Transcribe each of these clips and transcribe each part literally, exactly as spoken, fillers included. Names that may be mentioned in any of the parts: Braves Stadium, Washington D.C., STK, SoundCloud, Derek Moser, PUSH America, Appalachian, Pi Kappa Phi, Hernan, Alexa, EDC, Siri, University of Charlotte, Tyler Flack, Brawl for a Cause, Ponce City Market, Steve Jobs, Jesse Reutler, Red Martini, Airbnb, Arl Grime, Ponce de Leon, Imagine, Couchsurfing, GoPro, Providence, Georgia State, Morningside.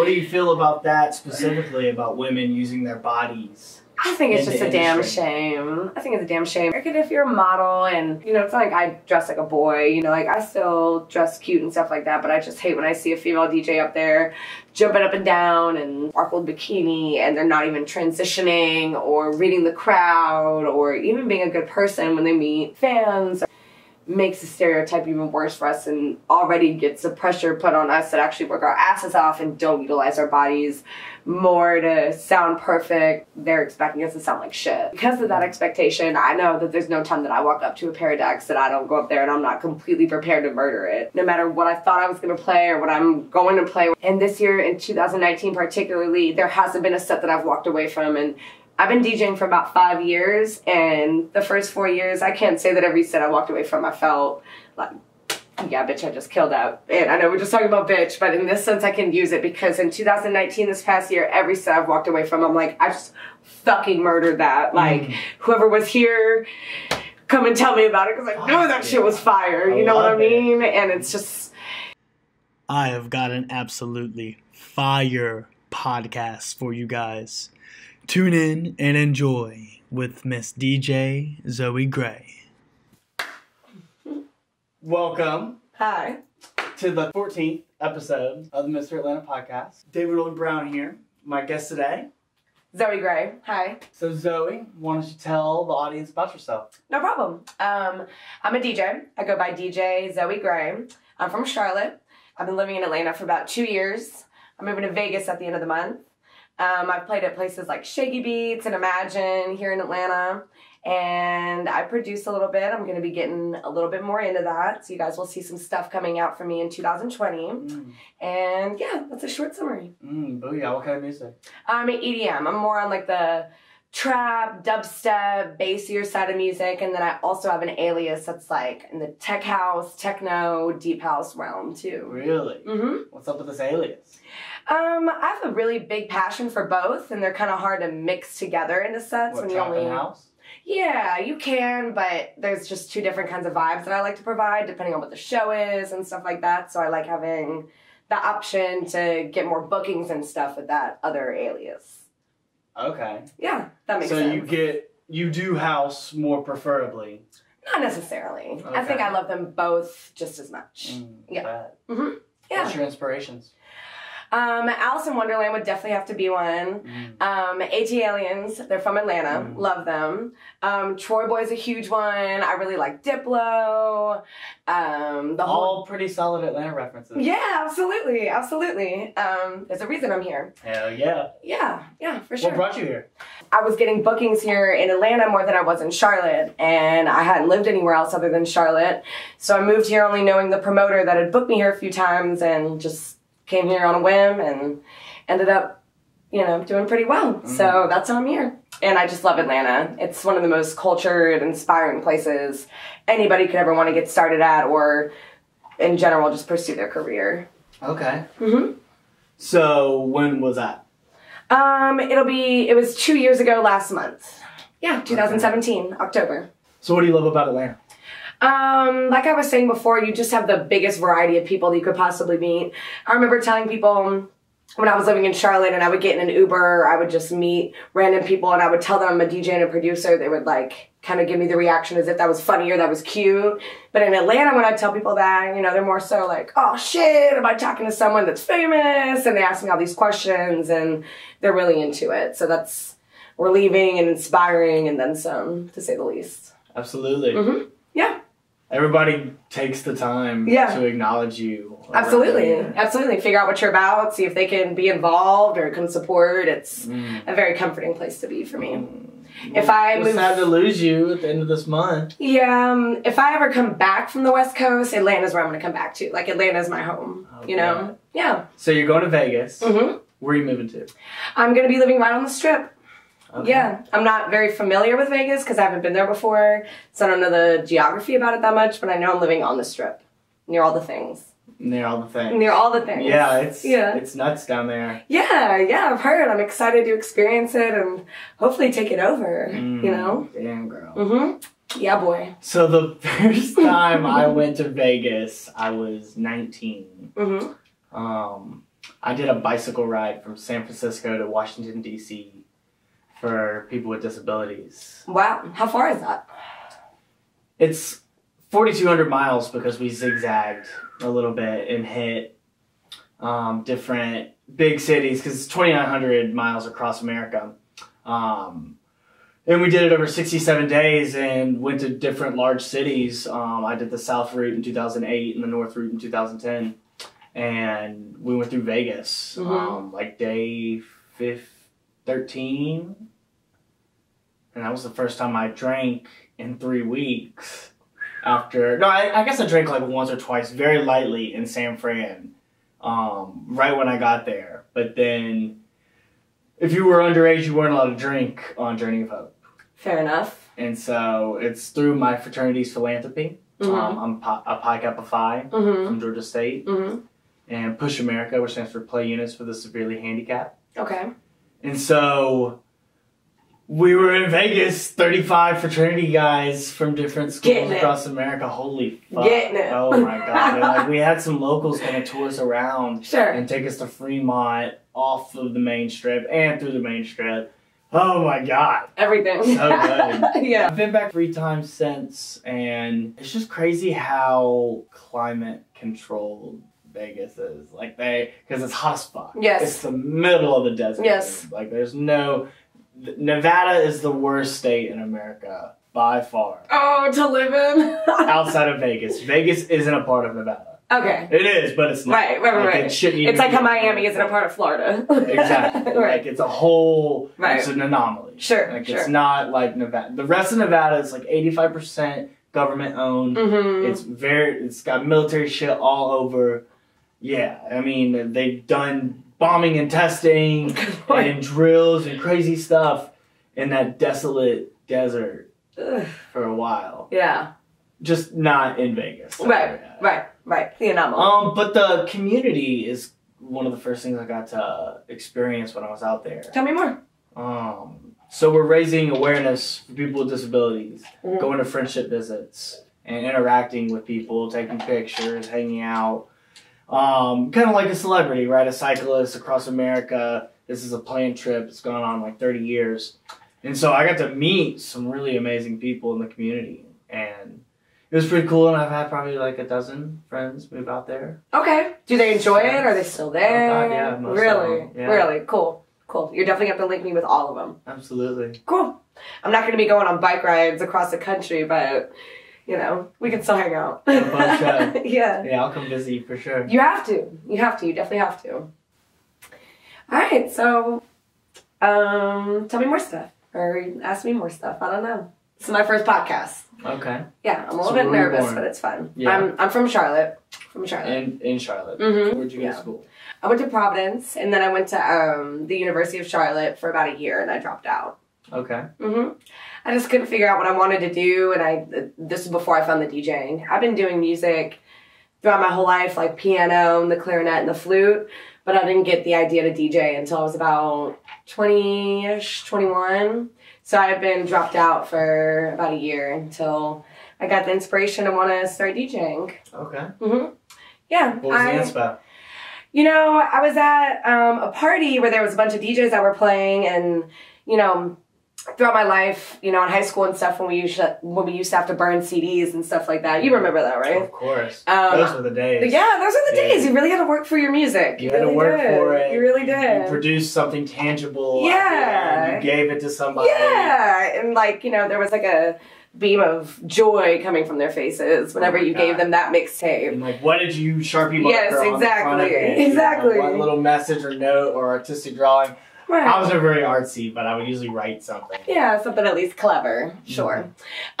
What do you feel about that specifically, about women using their bodies? I think it's just a damn shame. I think it's a damn shame. If you're a model and, you know, it's not like I dress like a boy, you know, like I still dress cute and stuff like that, but I just hate when I see a female D J up there jumping up and down and sparkled bikini and they're not even transitioning or reading the crowd or even being a good person when they meet fans. Makes the stereotype even worse for us and already gets the pressure put on us that actually work our asses off and don't utilize our bodies more to sound perfect. They're expecting us to sound like shit. Because of that expectation, I know that there's no time that I walk up to a pair of decks that I don't go up there and I'm not completely prepared to murder it. No matter what I thought I was going to play or what I'm going to play. And this year, in two thousand nineteen particularly, there hasn't been a set that I've walked away from, and I've been DJing for about five years, and the first four years, I can't say that every set I walked away from, I felt like, yeah, bitch, I just killed out. And I know we're just talking about bitch, but in this sense, I can use it because in two thousand nineteen, this past year, every set I've walked away from, I'm like, I just fucking murdered that. Like, mm. whoever was here, come and tell me about it, because I know that shit was fire. You know what I mean? And it's just... I have got an absolutely fire podcast for you guys. Tune in and enjoy with Miss D J Zoe Gray. Welcome. Hi. To the fourteenth episode of the Mister Atlanta podcast. David Orland Brown here. My guest today, Zoe Gray. Hi. So Zoe, why don't you tell the audience about yourself? No problem. Um, I'm a D J. I go by D J Zoe Gray. I'm from Charlotte. I've been living in Atlanta for about two years. I'm moving to Vegas at the end of the month. Um, I've played at places like Shaky Beats and Imagine here in Atlanta, and I produce a little bit. I'm going to be getting a little bit more into that, so you guys will see some stuff coming out from me in two thousand twenty, mm. and yeah, that's a short summary. Mm, booyah, what kind of music? I'm um, E D M. I'm more on like the trap, dubstep, bassier side of music, and then I also have an alias that's like in the tech house, techno, deep house realm too. Really? Mm-hmm. What's up with this alias? Um, I have a really big passion for both, and they're kind of hard to mix together in a sense. What, when trap you only... and house? Yeah, you can, but there's just two different kinds of vibes that I like to provide depending on what the show is and stuff like that, so I like having the option to get more bookings and stuff with that other alias. Okay. Yeah, that makes so sense. So you get, you do house more preferably? Not necessarily. Okay. I think I love them both just as much. Mm, yeah. Mm-hmm. Yeah. What's your inspirations? Um, Alice in Wonderland would definitely have to be one. Mm. Um, A T Aliens, they're from Atlanta. Mm. Love them. Um, Troy Boy is a huge one. I really like Diplo. Um, the All whole... pretty solid Atlanta references. Yeah, absolutely. Absolutely. Um, there's a reason I'm here. Hell yeah. Yeah. Yeah, for sure. What brought you here? I was getting bookings here in Atlanta more than I was in Charlotte, and I hadn't lived anywhere else other than Charlotte. So I moved here only knowing the promoter that had booked me here a few times, and just... came here on a whim and ended up, you know, doing pretty well. Mm. So that's how I'm here. And I just love Atlanta. It's one of the most cultured, inspiring places anybody could ever want to get started at, or in general, just pursue their career. Okay. Mm-hmm. So when was that? Um, it'll be, it was two years ago last month. Yeah, two thousand seventeen, okay. October. So what do you love about Atlanta? Um, like I was saying before, you just have the biggest variety of people that you could possibly meet. I remember telling people when I was living in Charlotte and I would get in an Uber, I would just meet random people and I would tell them I'm a D J and a producer. They would like kind of give me the reaction as if that was funny or that was cute. But in Atlanta, when I tell people that, you know, they're more so like, oh shit, am I talking to someone that's famous? And they ask me all these questions and they're really into it. So that's relieving and inspiring and then some, to say the least. Absolutely. Mm-hmm. Yeah. Everybody takes the time yeah. to acknowledge you. Absolutely. There. Absolutely. Figure out what you're about, see if they can be involved or can support. It's mm. a very comforting place to be for me. Mm. If well, I move... sad to lose you at the end of this month. Yeah. Um, if I ever come back from the West Coast, Atlanta's where I'm going to come back to. Like, Atlanta's my home, oh, you know? God. Yeah. So you're going to Vegas. Mm-hmm. Where are you moving to? I'm going to be living right on the Strip. Okay. Yeah, I'm not very familiar with Vegas because I haven't been there before, so I don't know the geography about it that much, but I know I'm living on the Strip, near all the things. Near all the things. Near all the things. Yeah, it's yeah. it's nuts down there. Yeah, yeah, I've heard. I'm excited to experience it and hopefully take it over, mm, you know? Damn, girl. Mm-hmm. Yeah, boy. So the first time I went to Vegas, I was nineteen. Mm-hmm. Um, I did a bicycle ride from San Francisco to Washington, D C for people with disabilities. Wow. How far is that? It's forty-two hundred miles because we zigzagged a little bit and hit um, different big cities because it's twenty-nine hundred miles across America. Um, and we did it over sixty-seven days and went to different large cities. Um, I did the South Route in two thousand eight and the North Route in two thousand ten. And we went through Vegas, mm-hmm. um, like day thirteen. And that was the first time I drank in three weeks after, no, I, I guess I drank like once or twice, very lightly in San Fran, um, right when I got there. But then if you were underage, you weren't allowed to drink on Journey of Hope. Fair enough. And so it's through my fraternity's philanthropy. Mm-hmm. um, I'm Pi, a Pi Kappa Phi mm-hmm. from Georgia State, mm-hmm. and PUSH America, which stands for Play Units for the Severely Handicapped. Okay. And so we were in Vegas, thirty-five fraternity guys from different schools across America. Holy fuck. Getting it. Oh my God. And like, we had some locals kind of tour us around sure. and take us to Fremont off of the main strip and through the main strip. Oh my God. Everything. So good. Yeah. I've been back three times since, and it's just crazy how climate controlled Vegas is. Like they, because it's hot as fuck. Yes. It's the middle of the desert. Yes. Like there's no, Nevada is the worst state in America by far. Oh, to live in? Outside of Vegas. Vegas isn't a part of Nevada. Okay. It is, but it's not. Right, right, right. Like, it shouldn't even it's like how Miami isn't a part of Florida. Exactly. Right. Like, it's a whole, right. it's an anomaly. Sure, Like, sure. it's not like Nevada. The rest of Nevada is like eighty-five percent government-owned. Mm-hmm. It's very, it's got military shit all over. Yeah, I mean, they've done bombing and testing and drills and crazy stuff in that desolate desert Ugh. for a while. Yeah. Just not in Vegas. Right, right. Right, the anomaly. Um, but the community is one of the first things I got to experience when I was out there. Tell me more. Um, so we're raising awareness for people with disabilities, mm-hmm. going to friendship visits, and interacting with people, taking pictures, hanging out. Um, kind of like a celebrity, right? A cyclist across America. This is a planned trip. It's gone on like thirty years. And so I got to meet some really amazing people in the community, and it was pretty cool, and I've had probably like a dozen friends move out there. Okay. Do they enjoy it? Are they still there? Oh God, yeah. Most really? Of them. Yeah. Really? Cool. Cool. You're definitely going to have to link me with all of them. Absolutely. Cool. I'm not going to be going on bike rides across the country, but, you know, we can still hang out. Yeah. Yeah, I'll come visit you for sure. You have to. You have to. You definitely have to. All right. So, um, tell me more stuff. Or ask me more stuff. I don't know. This is my first podcast. Okay. Yeah, I'm a little so bit nervous, born. but it's fun. Yeah. I'm I'm from Charlotte. From Charlotte. In in Charlotte. Mm-hmm. Where'd you go yeah. to school? I went to Providence, and then I went to um, the University of Charlotte for about a year, and I dropped out. Okay. Mm-hmm. I just couldn't figure out what I wanted to do, and I this was before I found the DJing. I've been doing music throughout my whole life, like piano and the clarinet and the flute, but I didn't get the idea to D J until I was about twenty-ish, twenty-one. So I had been dropped out for about a year until I got the inspiration to want to start DJing. Okay. Mm-hmm. Yeah. What was I, the inspo? You know, I was at um, a party where there was a bunch of D Js that were playing, and, you know, throughout my life, you know, in high school and stuff, when we used to, when we used to have to burn C Ds and stuff like that. You remember that, right? Of course. Um, those were the days. Yeah, those were the yeah. days. You really had to work for your music. You, you had really to work did. for it. You really did. You produced something tangible. Yeah. You gave it to somebody. Yeah. And like, you know, there was like a beam of joy coming from their faces whenever oh you God. gave them that mixtape. And like, what did you Sharpie marker yes, exactly. on the front of it? Exactly. You know, one little message or note or artistic drawing. Right. I was never very artsy, but I would usually write something. Yeah, something at least clever, sure.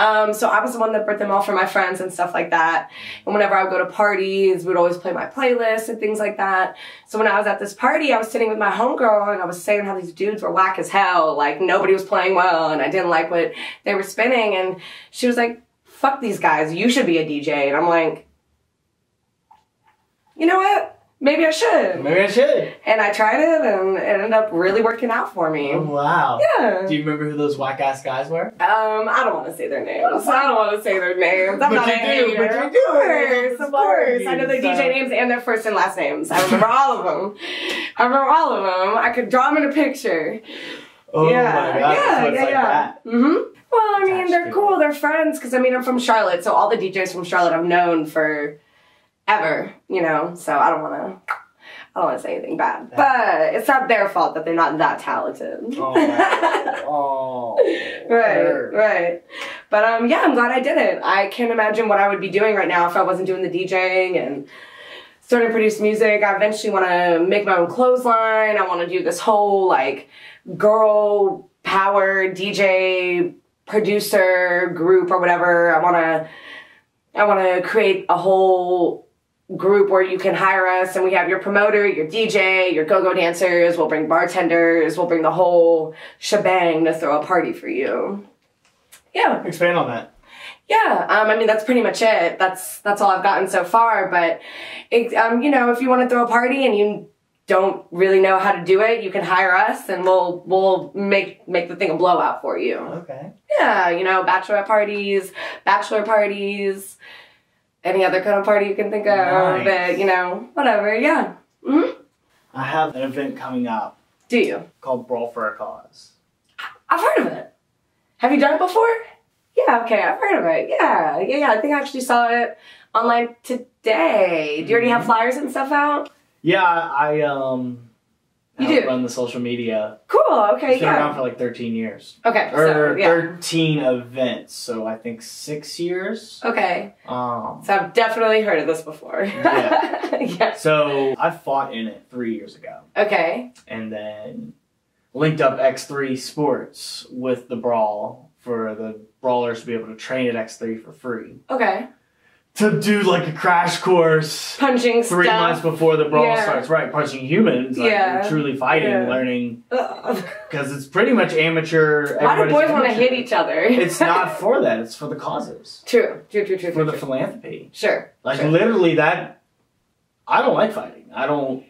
Mm-hmm. um, so I was the one that brought them all for my friends and stuff like that. And whenever I would go to parties, we'd always play my playlist and things like that. So when I was at this party, I was sitting with my homegirl, and I was saying how these dudes were whack as hell. Like, nobody was playing well, and I didn't like what they were spinning. And she was like, fuck these guys. You should be a D J. And I'm like, you know what? maybe I should. Maybe I should. And I tried it, and it ended up really working out for me. Oh, wow. Yeah. Do you remember who those whack-ass guys were? Um, I don't want to say their names. I don't want to say their names. I'm but not you a do, hater. But you do. Of course, of course. I know their so. D J names and their first and last names. I remember all of them. I remember all of them. I could draw them in a picture. Oh, yeah. my God. Yeah, so it's yeah, like yeah. that. Mm-hmm. Well, I mean, Gosh, they're dude. cool. They're friends. Because, I mean, I'm from Charlotte, so all the D Js from Charlotte I've known for... ever, you know, so I don't want to, I don't want to say anything bad, but it's not their fault that they're not that talented. Oh, oh right, right. But um, yeah, I'm glad I did it. I can't imagine what I would be doing right now if I wasn't doing the DJing and starting to produce music. I eventually want to make my own clothesline. I want to do this whole like girl power D J producer group or whatever. I want to. I want to create a whole group where you can hire us and we have your promoter, your D J, your go-go dancers, we'll bring bartenders, we'll bring the whole shebang to throw a party for you. Yeah. Expand on that. Yeah, um, I mean, that's pretty much it. That's that's all I've gotten so far, but, it, um, you know, if you want to throw a party and you don't really know how to do it, you can hire us and we'll we'll make make the thing a blowout for you. Okay. Yeah, you know, bachelorette parties, bachelor parties, any other kind of party you can think of, nice. But you know, whatever. Yeah. Mm-hmm. I have an event coming up. Do you? Called Brawl for a Cause. I've heard of it. Have you done it before? Yeah. Okay, I've heard of it. Yeah, yeah, yeah. I think I actually saw it online today. Do you already have flyers and stuff out? Yeah, I um, you help do. run the social media. Cool, okay, it's been yeah. around for like thirteen years. Okay, Or so, yeah. thirteen events, so I think six years. Okay, um, so I've definitely heard of this before. Yeah. yeah. So I fought in it three years ago. Okay. And then linked up X three Sports with the Brawl for the brawlers to be able to train at X three for free. Okay. To do like a crash course, punching three stuff. months before the brawl yeah. starts, right? Punching humans, like yeah. truly fighting, yeah. learning, because it's pretty much amateur. Why do boys want to hit each other? It's not for that; it's for the causes. True, true, true, true. For true, the true. philanthropy, sure. Like true. literally, that I don't like fighting. I don't.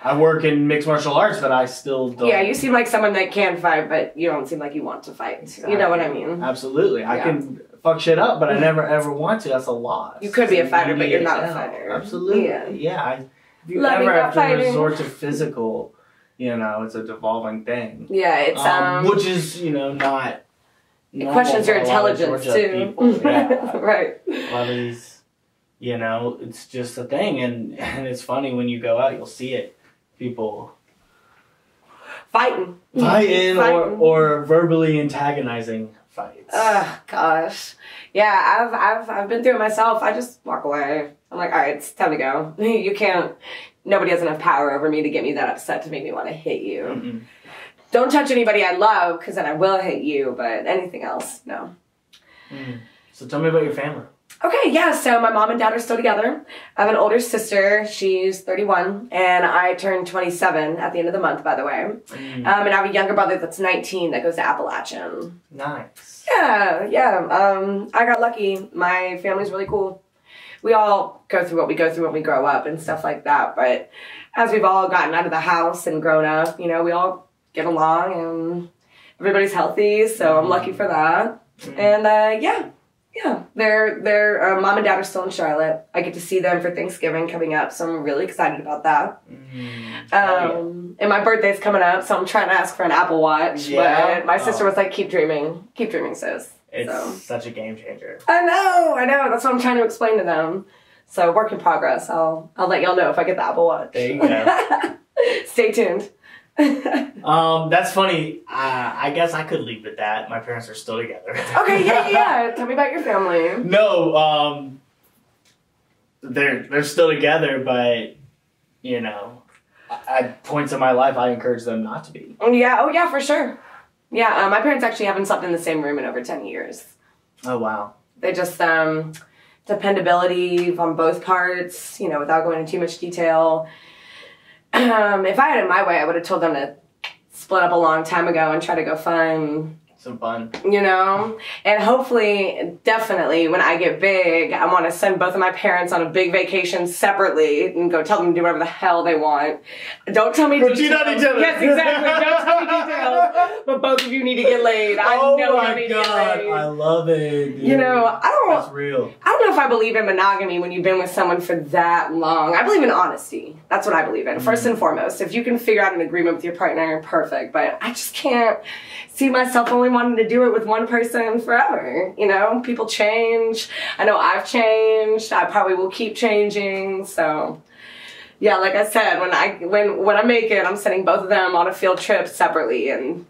I work in mixed martial arts, but I still don't. Yeah, you seem like someone that can fight, but you don't seem like you want to fight. Exactly. You know what I mean? Absolutely. Yeah. I can fuck shit up, but I never ever want to. That's a loss. You could be a fighter, but you're not a fighter. Absolutely. Yeah. yeah. I, if you Loving ever have to fighting. resort to physical, you know, it's a devolving thing. Yeah, it's... Um, um, which is, you know, not... It questions your intelligence, too. Yeah. Right. A lot of these, you know, it's just a thing. And, and it's funny, when you go out, you'll see it. People fighting, fighting, fighting. Or, or verbally antagonizing fights. Oh gosh, yeah, I've I've I've been through it myself. I just walk away. I'm like, all right, it's time to go. You can't. Nobody has enough power over me to get me that upset to make me want to hit you. Mm-hmm. Don't touch anybody I love, because then I will hit you. But anything else, no. Mm. So tell me about your family. Okay, yeah, so my mom and dad are still together. I have an older sister, she's thirty-one, and I turned twenty-seven at the end of the month, by the way. Mm. Um, and I have a younger brother that's nineteen that goes to Appalachian. Nice. Yeah, yeah, um, I got lucky. My family's really cool. We all go through what we go through when we grow up and stuff like that, but as we've all gotten out of the house and grown up, you know, we all get along and everybody's healthy, so I'm lucky for that. Mm. And uh, yeah. Yeah, their their uh, mom and dad are still in Charlotte. I get to see them for Thanksgiving coming up, so I'm really excited about that. Mm, um, yeah. And my birthday's coming up, so I'm trying to ask for an Apple Watch. Yeah. But my sister oh. was like, "Keep dreaming, keep dreaming, sis." It's so. such a game changer. I know, I know. That's what I'm trying to explain to them. So work in progress. I'll I'll let y'all know if I get the Apple Watch. There you go. Stay tuned. um, that's funny. Uh, I guess I could leave it at that. My parents are still together. Okay, yeah, yeah. Tell me about your family. No, um, they're they're still together, but you know, at points in my life, I encourage them not to be. Yeah. Oh, yeah, for sure. Yeah, uh, my parents actually haven't slept in the same room in over ten years. Oh wow. They just um, dependability on both parts. You know, without going into too much detail. Um, if I had it my way, I would have told them to split up a long time ago and try to go find some fun. You know? And hopefully, definitely, when I get big, I want to send both of my parents on a big vacation separately and go tell them to do whatever the hell they want. Don't tell me but details. But you know each other. Yes, exactly. Don't tell me details. But both of you need to get laid. I oh know my you need God. to get laid. I love it, dude. You know, I don't... That's real. I don't know if I believe in monogamy when you've been with someone for that long. I believe in honesty. That's what I believe in. Mm-hmm. First and foremost, if you can figure out an agreement with your partner, perfect. But I just can't see myself only wanting to do it with one person forever. You know, people change. I know I've changed. I probably will keep changing. So, yeah, like I said, when I when when I make it, I'm sending both of them on a field trip separately and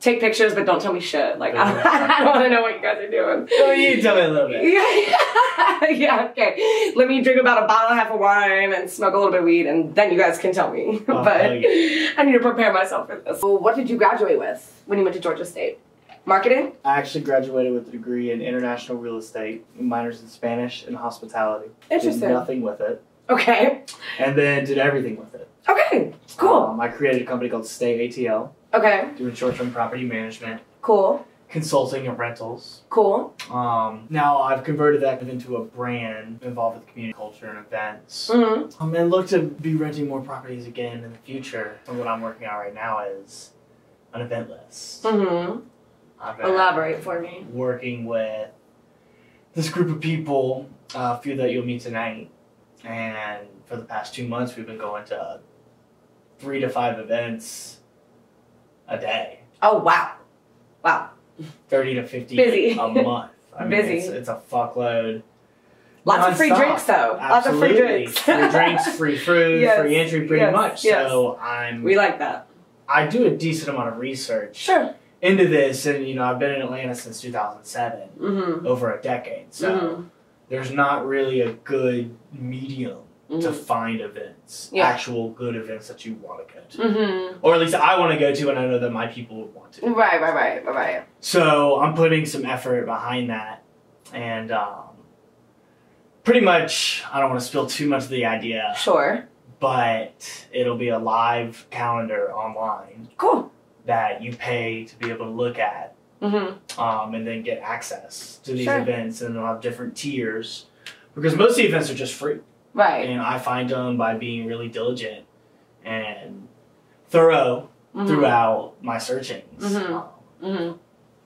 take pictures, but don't tell me shit. Like, I don't, I don't want to know what you guys are doing. Well, you tell me a little bit. Yeah, yeah, okay. Let me drink about a bottle, half of wine, and smoke a little bit of weed, and then you guys can tell me. Oh, but I need to prepare myself for this. Well, what did you graduate with when you went to Georgia State? Marketing? I actually graduated with a degree in international real estate, minors in Spanish and hospitality. Interesting. Did nothing with it. Okay. And then did everything with it. Okay, cool. Um, I created a company called Stay A T L. Okay. Doing short-term property management. Cool. Consulting and rentals. Cool. Um, now I've converted that into a brand involved with community culture and events. Mm-hmm. Um, and look to be renting more properties again in the future. And what I'm working on right now is an event list. Mm-hmm. Elaborate for me. Working with this group of people, uh, a few that you'll meet tonight. And for the past two months, we've been going to three to five events a day. Oh, wow. Wow. thirty to fifty busy. A month. I mean, busy. It's, it's a fuckload. Lots non-stop. of free drinks, though. Absolutely. Lots of free drinks. Free drinks, free food, yes. free entry, pretty yes. much. Yes. So I'm... We like that. I do a decent amount of research sure. into this. And, you know, I've been in Atlanta since two thousand seven, mm-hmm. over a decade. So mm-hmm. there's not really a good medium mm-hmm. to find events, yeah. actual good events that you want to go to. Mm-hmm. Or at least I want to go to, and I know that my people would want to. Right, right, right, right, right. So I'm putting some effort behind that, and um, pretty much, I don't want to spill too much of the idea. Sure. But it'll be a live calendar online. Cool. That you pay to be able to look at, mm-hmm. um, and then get access to these sure. events, and they'll have different tiers. Because most of the events are just free. Right. And I find them by being really diligent and thorough mm-hmm. throughout my searchings. Mm-hmm. Um, mm-hmm.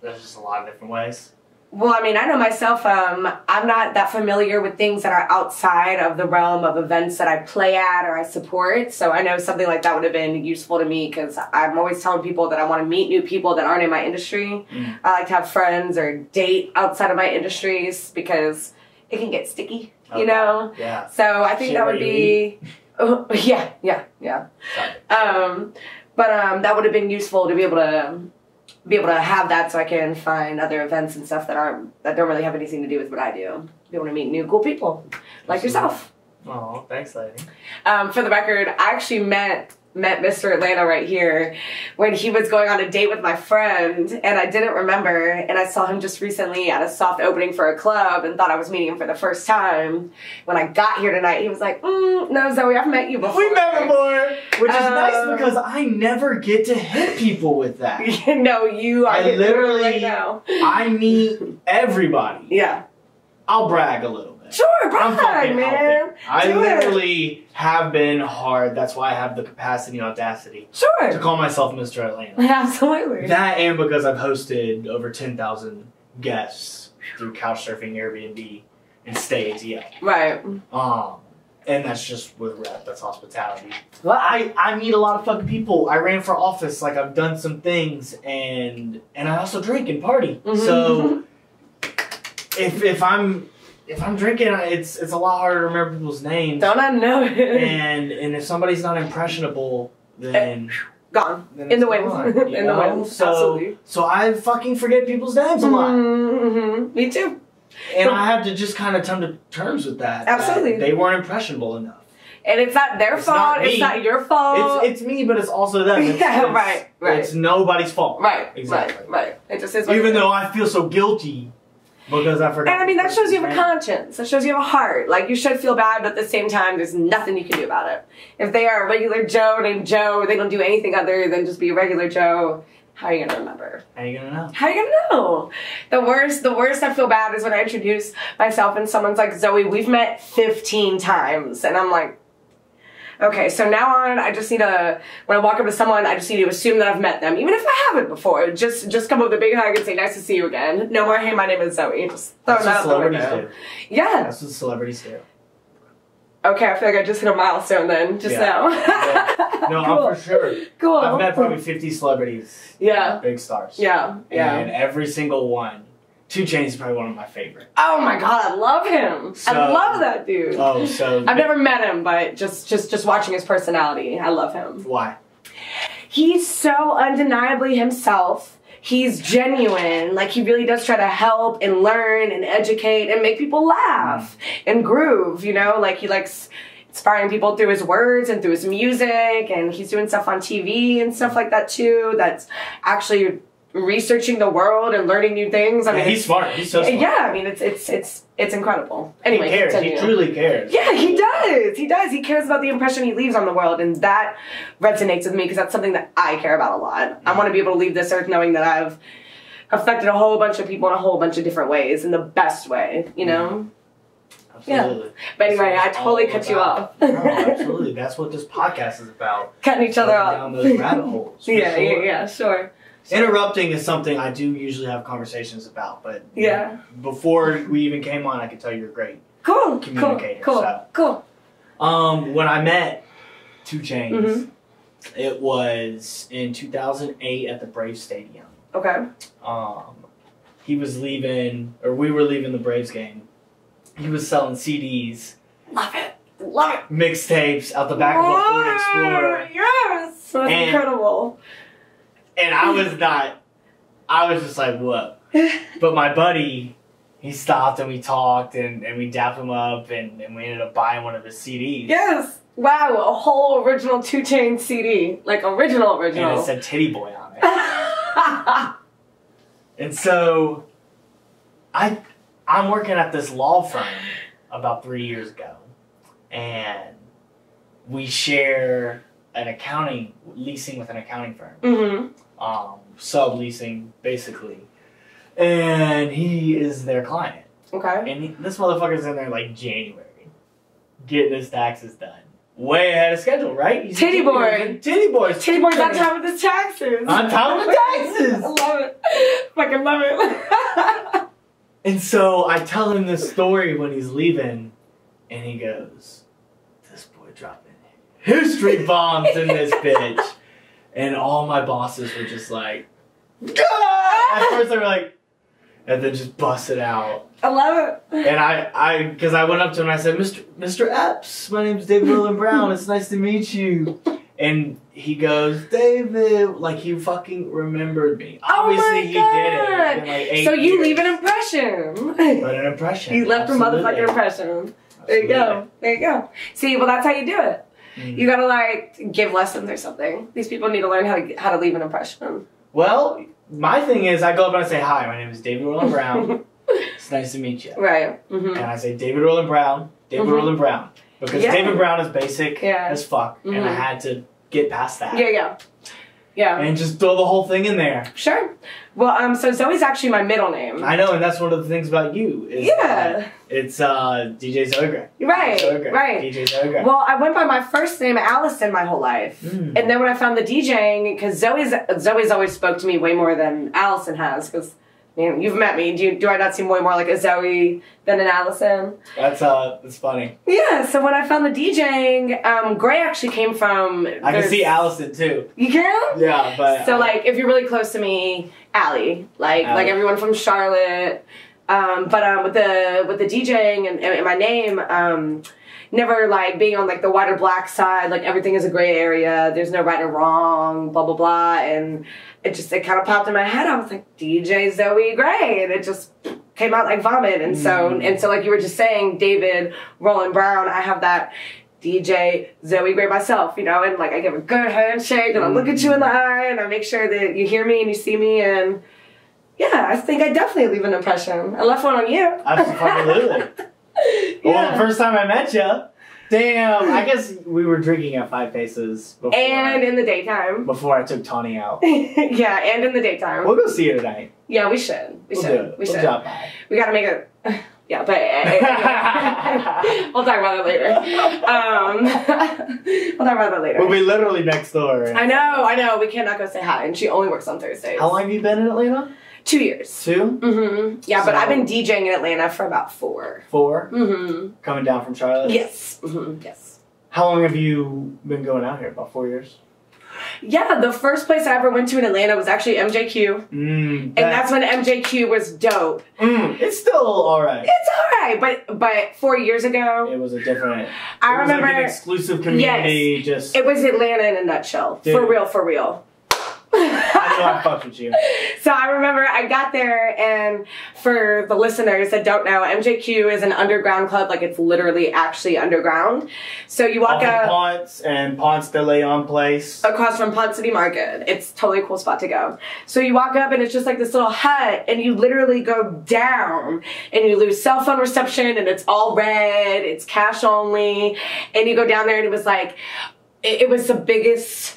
There's just a lot of different ways. Well, I mean, I know myself, um, I'm not that familiar with things that are outside of the realm of events that I play at or I support. So I know something like that would have been useful to me, because I'm always telling people that I want to meet new people that aren't in my industry. Mm. I like to have friends or date outside of my industries, because it can get sticky. You okay. know? Yeah. So I think Shit that would be... Oh, yeah, yeah, yeah. Um, but um, that would have been useful to be able to be able to have that, so I can find other events and stuff that aren't that don't really have anything to do with what I do. Be able to meet new cool people like yourself. Oh, thanks, lady. Um, for the record, I actually met met Mister Atlanta right here when he was going on a date with my friend, and I didn't remember, and I saw him just recently at a soft opening for a club and thought I was meeting him for the first time. When I got here tonight, he was like, mm, no, Zoe, I've met you before. We met before, which is um, nice, because I never get to hit people with that. No, you are. I literally, right now. I meet everybody. Yeah. I'll brag a little. Sure, brag, I'm man. I Do literally it. have been hard. That's why I have the capacity and audacity sure. to call myself Mister Atlanta. Absolutely. That, and because I've hosted over ten thousand guests through Couchsurfing, Airbnb, and Stay A T L. Right. Um, and that's just with rep. That's hospitality. Well, I, I meet a lot of fucking people. I ran for office. Like, I've done some things. And, and I also drink and party. Mm-hmm. So if, if I'm... If I'm drinking, it's it's a lot harder to remember people's names. Don't I know it? And and if somebody's not impressionable, then gone then in the wind. Gone, in know? the wind. So Absolutely. so I fucking forget people's names a lot. Mm-hmm. Me too. And so, I have to just kind of come to terms with that. Absolutely, that they weren't impressionable enough. And it's not their it's fault. Not it's not your fault. It's, it's me, but it's also them. It's, yeah, it's, right, right. It's nobody's fault. Right, exactly. Right, right. It just is. What Even though I feel so guilty. Because I forgot. And I mean, that shows you have a conscience. That shows you have a heart. Like, you should feel bad, but at the same time, there's nothing you can do about it. If they are a regular Joe named Joe, they don't do anything other than just be a regular Joe. How are you gonna remember? How are you gonna know? How are you gonna know? The worst, the worst I feel bad is when I introduce myself and someone's like, Zoe, we've met fifteen times. And I'm like, okay, so now on, I just need to, when I walk up to someone, I just need to assume that I've met them. Even if I haven't before, just just come up with a big hug and say, nice to see you again. No more, hey, my name is Zoe. Just throw that out the window. That's what celebrities do. Yeah. That's what celebrities do. Okay, I feel like I just hit a milestone then, just yeah. now. Yeah. No, cool. I'm for sure. Cool. I've met probably fifty celebrities. Yeah. Big stars. Yeah, yeah. And every single one. Two Chainz is probably one of my favorite. Oh my god, I love him. So, I love that dude. Oh, so I've never met him, but just just just watching his personality, I love him. Why? He's so undeniably himself. He's genuine. Like, he really does try to help and learn and educate and make people laugh and groove, you know? Like, he likes inspiring people through his words and through his music, and he's doing stuff on T V and stuff like that too. That's actually researching the world and learning new things. I mean, yeah, he's smart. He's so smart. Yeah, I mean, it's it's it's it's incredible. Anyway, he cares. Continue. He truly cares. Yeah, he does. He does. He cares about the impression he leaves on the world, and that resonates with me because that's something that I care about a lot. Mm-hmm. I want to be able to leave this earth knowing that I've affected a whole bunch of people in a whole bunch of different ways, in the best way, you know? Mm-hmm. Absolutely. Yeah. But anyway, that's I totally cut about. you off. No, absolutely. That's what this podcast is about. Cutting each other off. Down those rabbit holes. Yeah, sure. yeah, yeah, sure. So. Interrupting is something I do usually have conversations about, but yeah, you know, before we even came on, I could tell you're a great cool, communicator. Cool, so. cool. Um, when I met Two Chainz, mm-hmm. it was in two thousand eight at the Braves Stadium. Okay. Um, he was leaving, or we were leaving the Braves game. He was selling C Ds. Love it. Love it. Mixtapes out the back Whoa, of a Ford Explorer. Yes, that's and, incredible. And I was not, I was just like, whoa. But my buddy, he stopped and we talked and, and we dapped him up and, and we ended up buying one of his C Ds. Yes. Wow, a whole original Two Chainz C D. Like, original, original. And it said Titty Boy on it. And so, I, I'm working at this law firm about three years ago. And we share an accounting, leasing with an accounting firm. Mm-hmm. Um, subleasing, basically, and he is their client. Okay. And he, this motherfucker's in there like January, getting his taxes done, way ahead of schedule, right? He's titty boy, titty boy, titty boy, on top of the taxes, on top of the taxes. I love it, fucking love it. And so I tell him this story when he's leaving, and he goes, "This boy dropping history bombs in this bitch." And all my bosses were just like, ah! At first they were like, and then just bust it out. I love it. And I, I, because I went up to him and I said, Mister Mister Epps, my name's David Orland Brown. It's nice to meet you. And he goes, David, like, he fucking remembered me. Obviously, oh my he God. did it. In like eight so you years. leave an impression. But an impression. You left Absolutely. a motherfucking impression. Absolutely. There you go. There you go. See, well, that's how you do it. Mm-hmm. You gotta, like, give lessons or something. These people need to learn how to how to leave an impression. Well, my thing is, I go up and I say, hi, my name is David Orland Brown. It's nice to meet you. Right. Mm-hmm. And I say, David Orland Brown, David mm-hmm. Orland Brown. Because yeah. David Brown is basic yeah. as fuck. Mm-hmm. And I had to get past that. Yeah, yeah. Yeah. And just throw the whole thing in there. Sure. Well, um, so Zoe's actually my middle name. I know, and that's one of the things about you. Is yeah. It's uh, D J Zoe Gray. Right, Zoe Gray. right. D J Zoe Gray. Well, I went by my first name, Allison, my whole life. Mm. And then when I found the DJing, because Zoe's, Zoe's always spoke to me way more than Allison has, because you know, you've met me. Do, you, do I not seem way more like a Zoe than an Allison? That's uh, that's funny. Yeah, so when I found the DJing, um, Gray actually came from... I can see Allison, too. You can? Yeah, but... So, I, like, if you're really close to me, Allie. Like, Allie. like everyone from Charlotte. Um, but um, with the with the DJing and, and my name... Um, never like being on like the white or black side, like everything is a gray area, there's no right or wrong, blah blah blah, and it just it kind of popped in my head. I was like, D J Zoe Gray, and it just came out like vomit. And so and so like you were just saying, David Orland Brown, I have that D J Zoe Gray myself, you know, and like I give a good handshake and I look at you in the eye and I make sure that you hear me and you see me. And yeah, I think I definitely leave an impression. I left one on you. Absolutely. Well, yeah. The first time I met you, Damn, I guess we were drinking at Five Faces before. And I, in the daytime. Before I took Tawny out. Yeah, and in the daytime. We'll go see her tonight. Yeah, we should. We we'll should. Do it. We should. We'll drop by. We gotta make a... Yeah, but... Anyway. We'll talk about that later. Um, we'll talk about that later. We'll be literally next door. I know, I know. We cannot go say hi, and she only works on Thursdays. How long have you been in Atlanta? Two years. Two? Mm-hmm. Yeah, so, but I've been DJing in Atlanta for about four. Four? Mm-hmm. Coming down from Charlotte? Yes. Mm-hmm. Yes. How long have you been going out here? About four years? Yeah, the first place I ever went to in Atlanta was actually M J Q. Mm, and that's when M J Q was dope. Mm, it's still all right. It's all right, but but four years ago. It was a different. I it remember. Was like an exclusive community. Yes, just, it was Atlanta in a nutshell. Dude. For real, for real. I know I fucked with you. So I remember I got there, and for the listeners that don't know, M J Q is an underground club. Like, it's literally actually underground. So you walk up Ponce and Ponce de Leon Place. Across from Ponce City Market. It's totally a cool spot to go. So you walk up, and it's just like this little hut, and you literally go down, and you lose cell phone reception, and it's all red. It's cash only. And you go down there, and it was like, it, it was the biggest...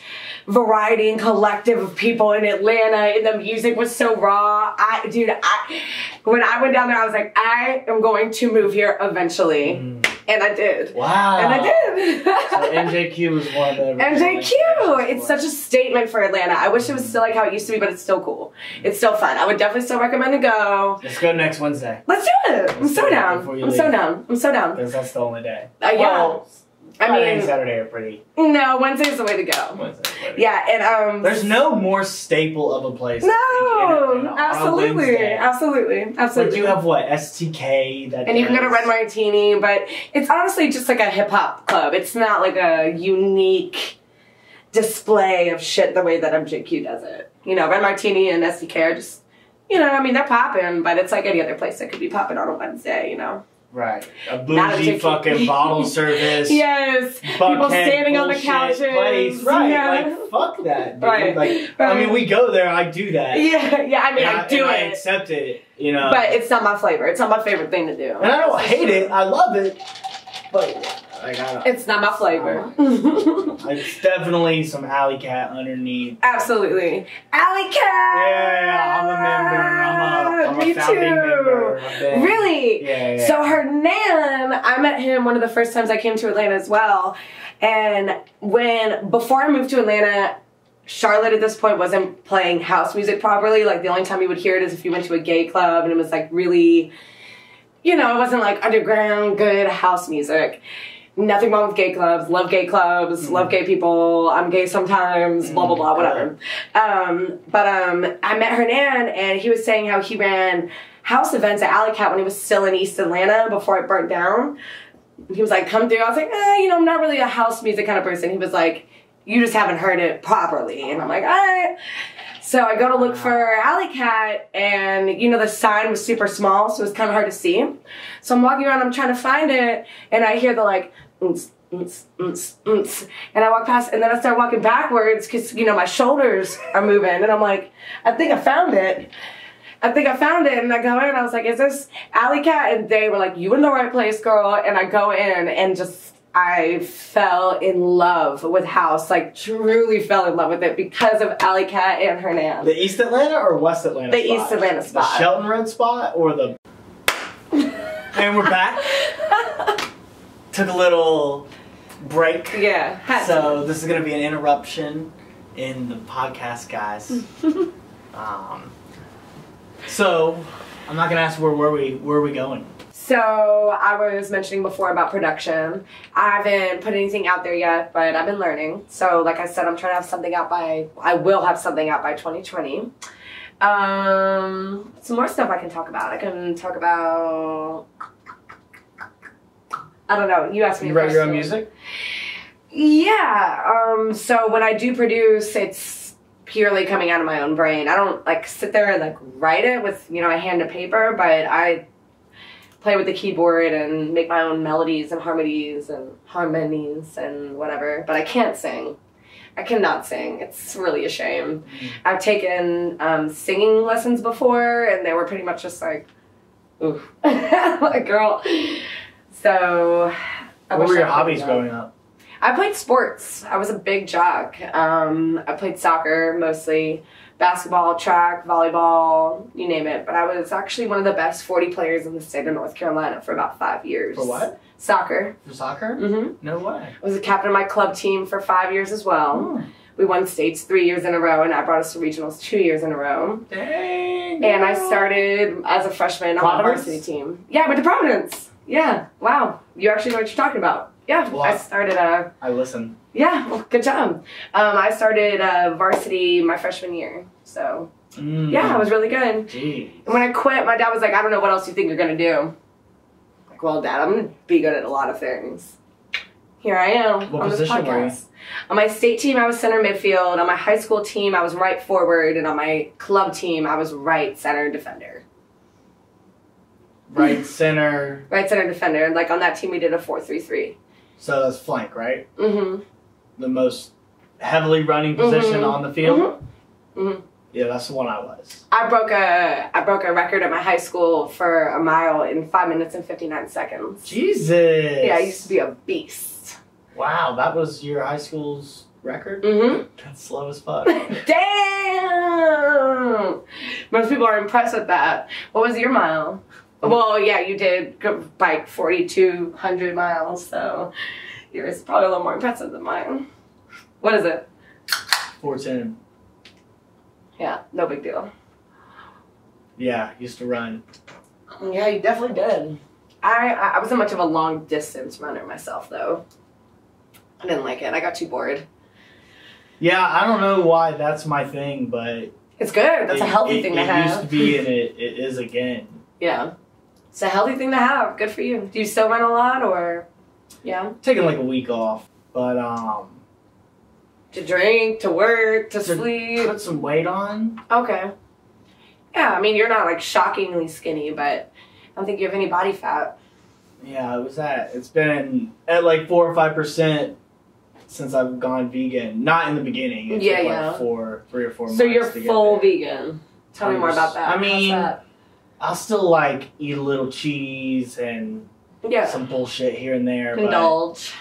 variety and collective of people in Atlanta, and the music was so raw. I, dude, I, when I went down there, I was like, I am going to move here eventually. Mm. And I did. Wow. And I did. So M J Q was one of the... M J Q! It's such a statement for Atlanta. I wish it was still like how it used to be, but it's still cool. It's still fun. I would definitely still recommend to go. Let's go next Wednesday. Let's do it! I'm so down. I'm so down. I'm so down. Because that's the only day. Uh, yeah. Well, I mean, and Saturday are pretty. No, Wednesday's the way to go. Wednesday's the way to go. Yeah, and um. There's no more staple of a place. No, in, in a, absolutely, absolutely, absolutely. But you have what S T K that. And you can go to Red Martini, but it's honestly just like a hip hop club. It's not like a unique display of shit the way that M J Q does it. You know, Red Martini and S T K are just, you know, I mean, they're popping, but it's like any other place that could be popping on a Wednesday, you know. Right. A bougie fucking bottle service. Yes. People standing on the couches. Place. Right. Yeah. Like, fuck that. Right. Like, right. I mean, we go there. I do that. Yeah. Yeah. I mean, I, I do it. I accept it, you know. But it's not my flavor. It's not my favorite thing to do. And I don't hate it. I love it. But... Like, I don't, it's not my flavor. It's definitely some Alley Cat underneath. Absolutely. Alley Cat! Yeah, I'm a member. I'm a, I'm a Me founding too. member. Then, really? Yeah, yeah. So Hernan, I met him one of the first times I came to Atlanta as well. And when, before I moved to Atlanta, Charlotte at this point wasn't playing house music properly. Like, the only time you would hear it is if you went to a gay club, and it was like really, you know, it wasn't like underground, good house music. Nothing wrong with gay clubs. Love gay clubs. Mm. Love gay people. I'm gay sometimes. Mm. Blah, blah, blah. Whatever. Um, but um, I met Hernan, and he was saying how he ran house events at Alley Cat when he was still in East Atlanta before it burnt down. He was like, come through. I was like, eh, you know, I'm not really a house music kind of person. He was like, you just haven't heard it properly. And I'm like, all right. So I go to look for Alley Cat, and, you know, the sign was super small, so it was kind of hard to see. So I'm walking around, I'm trying to find it, and I hear the, like, mm, mm, mm, mm, and I walk past, and then I start walking backwards because, you know, my shoulders are moving, and I'm like, I think I found it. I think I found it, and I go in, and I was like, is this Alley Cat? And they were like, you in the right place, girl. And I go in, and just... I fell in love with house, like truly fell in love with it because of Alley Cat and Hernan. The East Atlanta or West Atlanta the spot? The East Atlanta spot. The Shelton Red spot or the... And we're back. Took a little break. Yeah. So this is going to be an interruption in the podcast, guys. um, so I'm not going to ask where were we, where are we going? So I was mentioning before about production. I haven't put anything out there yet, but I've been learning. So like I said, I'm trying to have something out by, I will have something out by twenty twenty. Um, some more stuff I can talk about. I can talk about, I don't know. You asked me. You write your own music? Yeah. Um, so when I do produce, it's purely coming out of my own brain. I don't like sit there and like write it with, you know, a hand to paper, but I play with the keyboard and make my own melodies and harmonies and harmonies and whatever. But I can't sing. I cannot sing. It's really a shame. I've taken um, singing lessons before, and they were pretty much just like, oof. Like, girl. So I what were your hobbies growing up? I played sports. I was a big jock. Um, I played soccer mostly, basketball, track, volleyball, you name it. But I was actually one of the best forty players in the state of North Carolina for about five years. For what? Soccer. For soccer? Mm-hmm. No way. I was the captain of my club team for five years as well. Mm. We won states three years in a row, and that brought us to regionals two years in a row. Dang. And I started as a freshman on the varsity team. Yeah, I went to Providence. Yeah. Wow. You actually know what you're talking about. Yeah, well, I started uh I listen. Yeah, well, good job. Um, I started uh, varsity my freshman year, so mm. yeah, I was really good. Jeez. And when I quit, my dad was like, "I don't know what else you think you're gonna do." Like, well, Dad, I'm gonna be good at a lot of things. Here I am. What on this position were you? On my state team, I was center midfield. On my high school team, I was right forward, and on my club team, I was right center defender. Right center. Right center defender. Like on that team, we did a four three three. So that's flank, right? Mm-hmm. The most heavily running position mm-hmm. on the field? Mm-hmm. Mm-hmm. Yeah, that's the one I was. I broke a I broke a record at my high school for a mile in five minutes and fifty-nine seconds. Jesus! Yeah, I used to be a beast. Wow, that was your high school's record? Mm-hmm. That's slow as fuck. Damn! Most people are impressed with that. What was your mile? Well, yeah, you did bike forty-two hundred miles, so yours is probably a little more impressive than mine. What is it? four ten. Yeah, no big deal. Yeah, used to run. Yeah, you definitely did. I, I wasn't much of a long distance runner myself, though. I didn't like it. I got too bored. Yeah, I don't know why that's my thing, but... It's good. That's it, a healthy it, thing to it have. It used to be, and it, it is again. Yeah. It's a healthy thing to have. Good for you. Do you still run a lot or, yeah? Taking like a week off, but, um. To drink, to work, to, to sleep. Put some weight on. Okay. Yeah, I mean, you're not like shockingly skinny, but I don't think you have any body fat. Yeah, it was that. It's been at like four or five percent since I've gone vegan. Not in the beginning. It yeah, took yeah. Like four, three or four so months. So you're full vegan. Tell I'm me more about that. I mean. How's that? I'll still, like, eat a little cheese and yeah. some bullshit here and there. Indulge.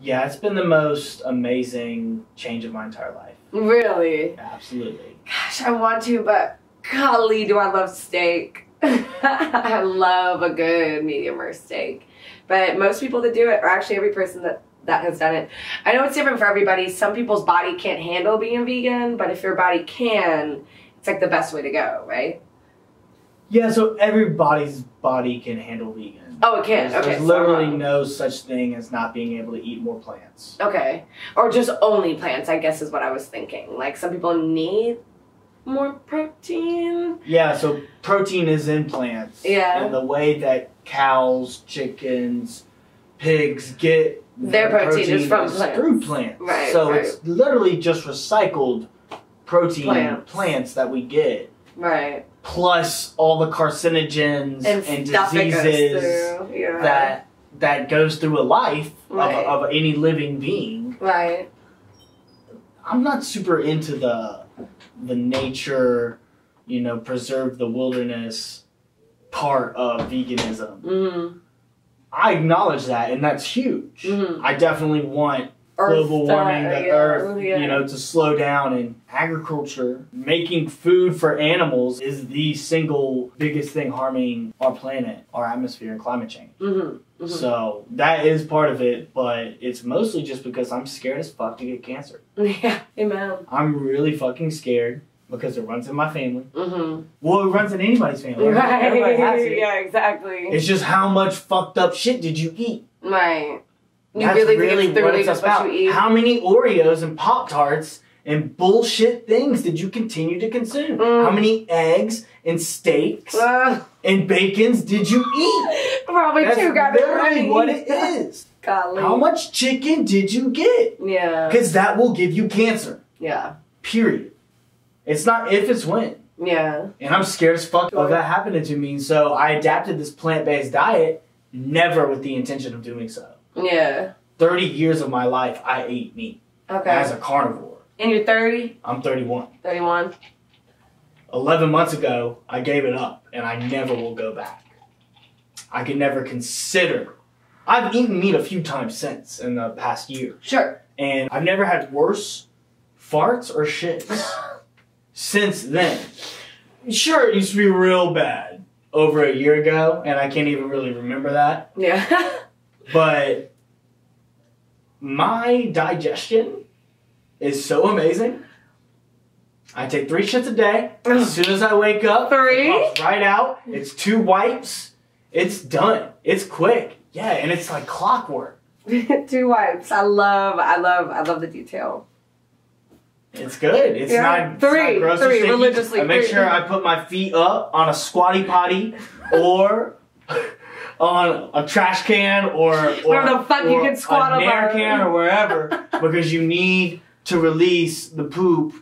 But yeah, it's been the most amazing change of my entire life. Really? Absolutely. Gosh, I want to, but golly, do I love steak. I love a good medium rare steak. But most people that do it, or actually every person that, that has done it, I know it's different for everybody. Some people's body can't handle being vegan, but if your body can, it's, like, the best way to go, right? Yeah, so everybody's body can handle vegan. Oh, it can. There's, okay. There's literally so, no such thing as not being able to eat more plants. Okay. Or just only plants, I guess is what I was thinking. Like, some people need more protein. Yeah, so protein is in plants. Yeah. And the way that cows, chickens, pigs get their protein, protein is from is plants. Through plants. Right, so right. It's literally just recycled protein plants, plants that we get. Right. Plus all the carcinogens and, and diseases yeah. that that goes through a life right. of, of any living being. Right. I'm not super into the the nature, you know, preserve the wilderness part of veganism. Mm-hmm. I acknowledge that, and that's huge. Mm-hmm. I definitely want Earth, global warming, that, the yeah, earth, yeah. you know, to slow down. And agriculture, making food for animals is the single biggest thing harming our planet, our atmosphere, and climate change. Mm-hmm, mm-hmm. So that is part of it, but it's mostly just because I'm scared as fuck to get cancer. Yeah, amen. I'm really fucking scared because it runs in my family. Mm-hmm. Well, it runs in anybody's family. Right. Everybody has it. Yeah, exactly. It's just how much fucked up shit did you eat? Right. You That's really, really think it's what it's about. What you eat. How many Oreos and Pop-Tarts and bullshit things did you continue to consume? Mm. How many eggs and steaks uh, and bacons did you eat? Probably That's too goddamn literally what it is. Golly. How much chicken did you get? Yeah. Because that will give you cancer. Yeah. Period. It's not if, it's when. Yeah. And I'm scared as fuck sure. of that happening to me. So I adapted this plant-based diet, never with the intention of doing so. Yeah. thirty years of my life, I ate meat. Okay. As a carnivore. And you're thirty? I'm thirty-one. thirty-one. eleven months ago, I gave it up, and I never will go back. I can never consider I've eaten meat a few times since in the past year. Sure. And I've never had worse farts or shits since then. Sure, it used to be real bad over a year ago, and I can't even really remember that. Yeah. But my digestion is so amazing. I take three shits a day. As soon as I wake up, three? It pops right out. It's two wipes. It's done. It's quick. Yeah, and it's like clockwork. Two wipes. I love, I love, I love the detail. It's good. It's, yeah. not, three, it's not gross three, or religiously. I make three. sure I put my feet up on a squatty potty or on a trash can or, or, or the fuck or you can squat a nair can or wherever because you need to release the poop.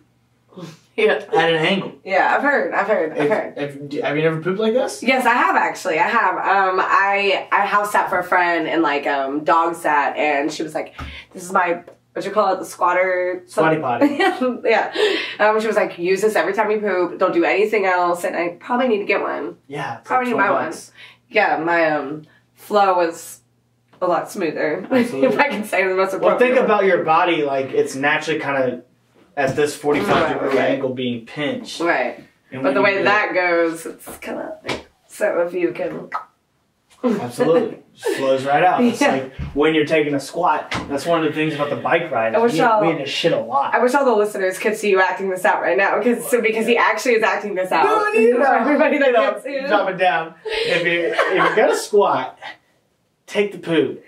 Yeah. At an angle. Yeah, I've heard. I've heard. I've if, heard. If, have you never pooped like this? Yes, I have actually. I have. Um, I I house sat for a friend and like um dog sat, and she was like, "This is my what you call it, the squatter squatty potty." Yeah. Um, she was like, "Use this every time you poop. Don't do anything else." And I probably need to get one. Yeah. Probably like need to buy one. Yeah, my um flow was a lot smoother. If I can say the most appropriate. Well, think about your body. Like it's naturally kind of. At this forty-five degree right. angle being pinched. Right. And but the way that goes, it's kind of like, so if you can. Absolutely. It flows right out. Yeah. It's like when you're taking a squat, that's one of the things about the bike ride. I wish we, all, we had to shit a lot. I wish all the listeners could see you acting this out right now because so because he actually is acting this out. No, you know. Everybody that knows. Drop it down. If you're, if you're going to squat, take the poop.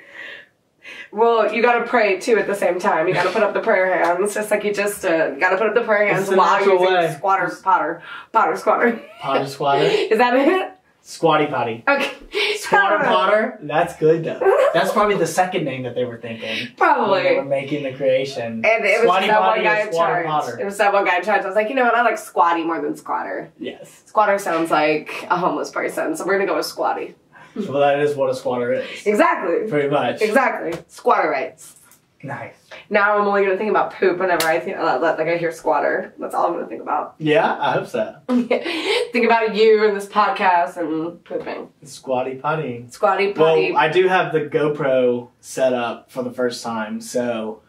Well, you gotta pray too at the same time. You gotta put up the prayer hands, just like you just uh, gotta put up the prayer hands while you're doing squatter, potter, potter, squatter. Potter, squatter. Is that it? Squatty potty. Okay. Squatter, potter. That's good though. That's probably the second name that they were thinking. Probably. When they were making the creation. And it was Squatty that one guy in charge. Potter. It was that one guy in charge. I was like, you know what? I like squatty more than squatter. Yes. Squatter sounds like a homeless person, so we're gonna go with squatty. Well, that is what a squatter is. Exactly. Pretty much. Exactly. Squatter rights. Nice. Now I'm only going to think about poop whenever I think, like I hear squatter. That's all I'm going to think about. Yeah, I hope so. Think about you and this podcast and pooping. Squatty potty. Squatty potty. Well, I do have the GoPro set up for the first time, so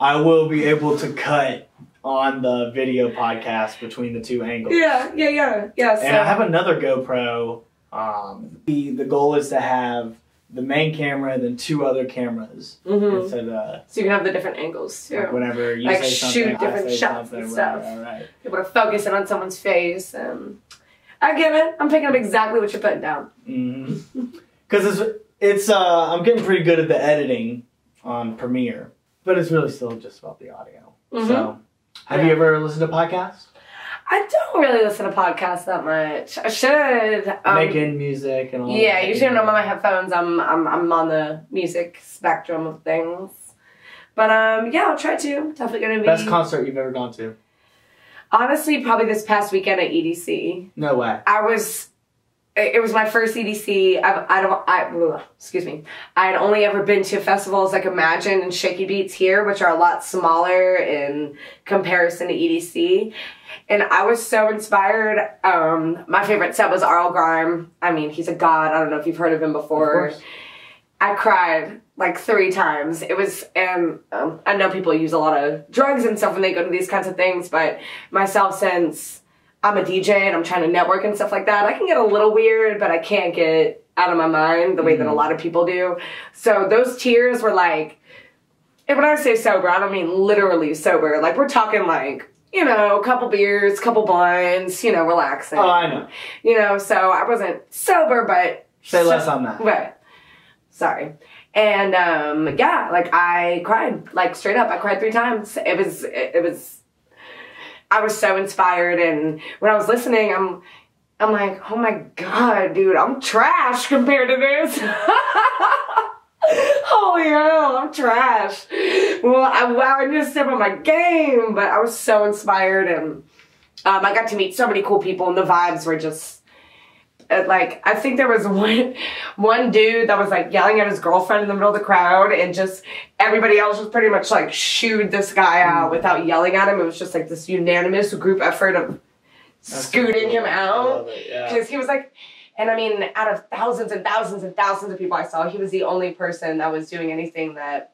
I will be able to cut on the video podcast between the two angles. Yeah, yeah, yeah. yeah so. And I have another GoPro. Um, the, the goal is to have the main camera and then two other cameras. Mm-hmm. Instead of, so you can have the different angles too. Like whenever you like say something, shoot different I say shots and stuff. Right, right. You're going to focus it on someone's face. And I get it. I'm picking up exactly what you're putting down. Because mm-hmm. it's, it's uh, I'm getting pretty good at the editing on Premiere, but it's really still just about the audio. Mm-hmm. So, have yeah. you ever listened to podcasts? I don't really listen to podcasts that much. I should. Um, Making music and all yeah, that. Yeah, usually when I'm on my headphones, I'm, I'm, I'm on the music spectrum of things. But um, yeah, I'll try to. Definitely going to be. Best concert you've ever gone to? Honestly, probably this past weekend at E D C. No way. I was, it was my first E D C. I've, I don't, I, excuse me. I had only ever been to festivals like Imagine and Shaky Beats here, which are a lot smaller in comparison to E D C. And I was so inspired. Um, my favorite set was Arl Grime. I mean, he's a god. I don't know if you've heard of him before. Of I cried like three times. It was, and um, I know people use a lot of drugs and stuff when they go to these kinds of things, but myself, since I'm a D J and I'm trying to network and stuff like that, I can get a little weird, but I can't get out of my mind the way mm-hmm. that a lot of people do. So those tears were like, and when I say sober, I don't mean literally sober. Like we're talking like, you know, a couple beers, couple blinds, you know, relaxing. Oh, I know. You know, so I wasn't sober, but... Say so, less on that. Right. Sorry. And, um, yeah, like, I cried. Like, straight up, I cried three times. It was, it, it was... I was so inspired, and when I was listening, I'm... I'm like, oh, my God, dude, I'm trash compared to this. Holy hell, I'm trash. Well, I, wow, I just stepped on my game, but I was so inspired, and um, I got to meet so many cool people, and the vibes were just, uh, like, I think there was one, one dude that was, like, yelling at his girlfriend in the middle of the crowd, and just everybody else was pretty much, like, shooed this guy out without yelling at him. It was just, like, this unanimous group effort of That's scooting cool. him out, because yeah. he was like... And I mean, out of thousands and thousands and thousands of people I saw, he was the only person that was doing anything that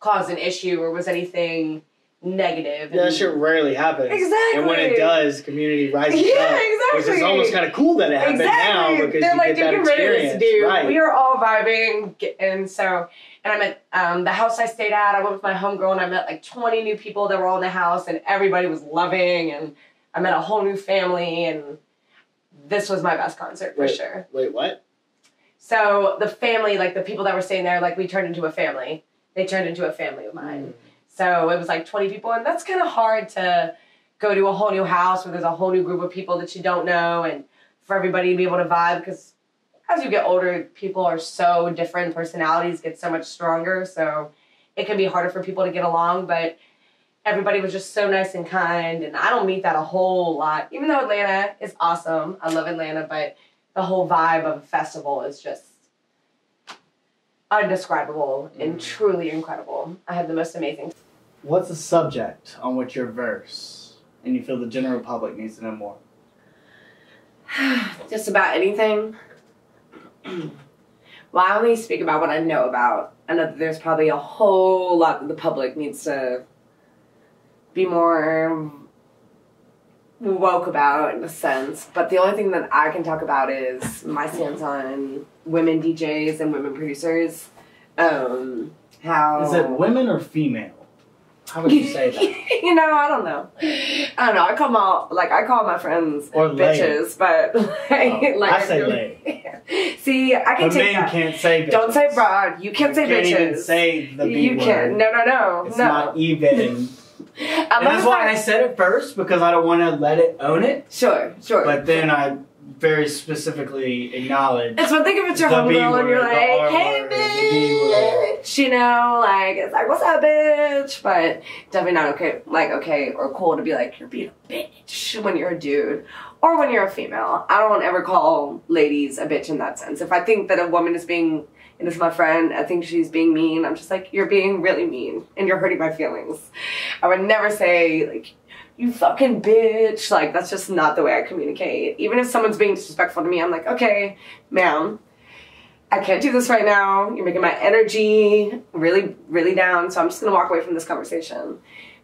caused an issue or was anything negative. Yeah, and that shit rarely happens. Exactly. And when it does, community rises yeah, up. Yeah, exactly. Which is almost kind of cool that it happened exactly. now because They're you like, get that experience. Dude. Right. We are all vibing. And so, and I met um, the house I stayed at. I went with my homegirl and I met like twenty new people that were all in the house and everybody was loving. And I met a whole new family and this was my best concert for wait, sure. Wait, what? So the family, like the people that were staying there, like we turned into a family. They turned into a family of mine. Mm. So it was like twenty people, and that's kind of hard to go to a whole new house where there's a whole new group of people that you don't know and for everybody to be able to vibe, because as you get older, people are so different. Personalities get so much stronger, so it can be harder for people to get along, but everybody was just so nice and kind, and I don't meet that a whole lot. Even though Atlanta is awesome, I love Atlanta, but the whole vibe of a festival is just undescribable mm. and truly incredible. I had the most amazing. What's a subject on which your verse and you feel the general public needs to know more? Just about anything. Well, I only speak about what I know about. I know that there's probably a whole lot that the public needs to be more woke about, in a sense, but the only thing that I can talk about is my stance on women D Js and women producers. Um, how is it women or female? How would you say that? You know, I don't know. I don't know. I call my like I call my friends or bitches, lay. But like, oh, like I say lay. See, I can the take that. Can't say bitches. Don't say broad. You can't you say can't bitches. Even say the B you word. Can't. No, no, no. It's no. not even. And that's why I said it first, because I don't want to let it own it. Sure, sure. But then I very specifically acknowledge. It's one thing if it's your homegirl and you're like, hey, bitch. You know, like, it's like, what's up, bitch? But definitely not okay, like, okay or cool to be like, you're being a bitch when you're a dude or when you're a female. I don't ever call ladies a bitch in that sense. If I think that a woman is being, and it's my friend, I think she's being mean, I'm just like, you're being really mean and you're hurting my feelings. I would never say like, you fucking bitch. Like, that's just not the way I communicate. Even if someone's being disrespectful to me, I'm like, okay, ma'am, I can't do this right now. You're making my energy really, really down. So I'm just gonna walk away from this conversation.